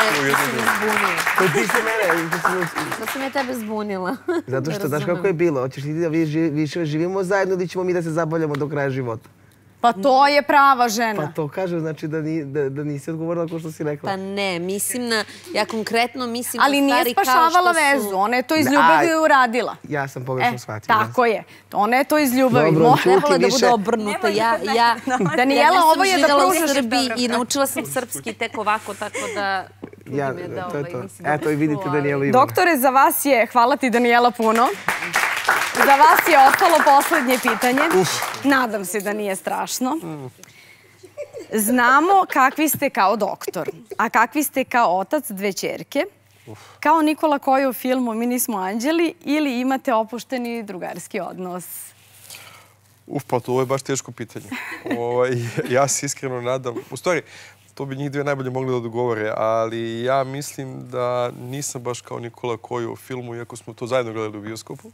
Ti si mene... Da sam ja tebe zbunila. Zato što, znaš kako je bilo, hoćeš ti da više živimo zajedno ili ćemo mi da se zabavljamo do kraja života? Pa to je prava žena. Pa to kažem, znači da nisi odgovorila kao što si rekla. Pa ne, mislim na... Ja konkretno mislim... Ali nije spašavala vezu, ona je to iz ljubavi uradila. Ja sam pogrešno shvatila. Tako je, ona je to iz ljubavi. Trebala da bude obrnuta. Danijela, ovo je da pružaš Srbiji i naučila sam srpski tek ovako, tako da... To je to. Eto i vidite Danijelu Ivana. Doktore, za vas je... Hvala ti Danijela puno. Za vas je ostalo poslednje pitanje. Nadam se da nije strašno. Znamo kakvi ste kao doktor, a kakvi ste kao otac dve ćerke. Kao Nikola koji u filmu Mi nismo anđeli ili imate opušteni drugarski odnos? Pa to je baš teško pitanje. Ja se iskreno nadam. U stvari, to bi njih dve najbolje mogli da odgovore, ali ja mislim da nisam baš kao Nikola koji u filmu, iako smo to zajedno gledali u bioskopu.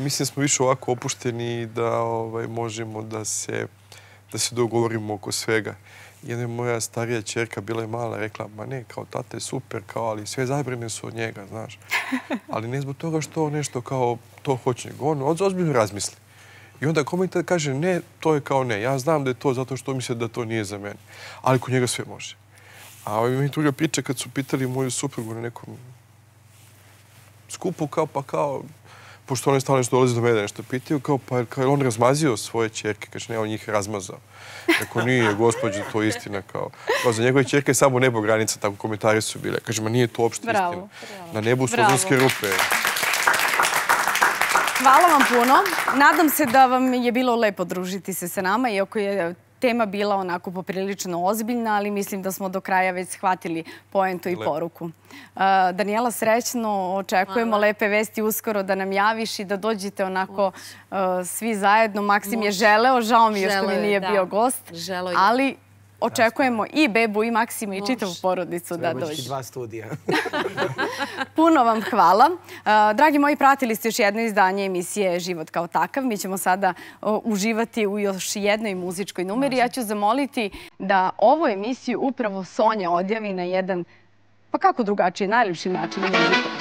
Mislim da smo više ovako opušteni da možemo da se dogovorimo oko svega. Jedna je moja starija ćerka, bila je mala, rekla, ma ne, kao tata je super, ali sve zabrane su od njega, znaš. Ali ne zbog toga što nešto kao to hoće, on ozbiljno razmisli. I onda komentar kaže, ne, to je kao ne. Ja znam da je to zato što misle da to nije za mene. Ali kod njega sve može. A ima i druga priča kad su pitali moju suprugu na nekom skupu, kao pa kao, pošto ono je stalo nešto dolazi do mene da nešto pitaju, kao pa je on razmazio svoje čerke? Kaže, ne, on njih razmazao. Tako, nije, gospođo, to je istina. Za njegove čerke je samo nebo granica, tako komentari su bile. Kaže, ma nije to uopšte istina. Na nebu su ozonske rupe. Hvala vam puno. Nadam se da vam je bilo lepo družiti se sa nama, iako je tema bila onako poprilično ozbiljna, ali mislim da smo do kraja već shvatili poentu i poruku. Danijela, srećno, očekujemo lepe vesti uskoro da nam javiš i da dođete onako svi zajedno. Maksim je želeo, žao mi je što mi nije bio gost, ali očekujemo i bebu i Maksima i čitavu porodicu da dođe. Dva studija. Puno vam hvala. Dragi moji, pratili ste još jedno izdanje emisije Život kao takav. Mi ćemo sada uživati u još jednoj muzičkoj numeri. Ja ću zamoliti da ovu emisiju upravo Sonja odjavi na jedan, pa kako drugačiji, najljepši način.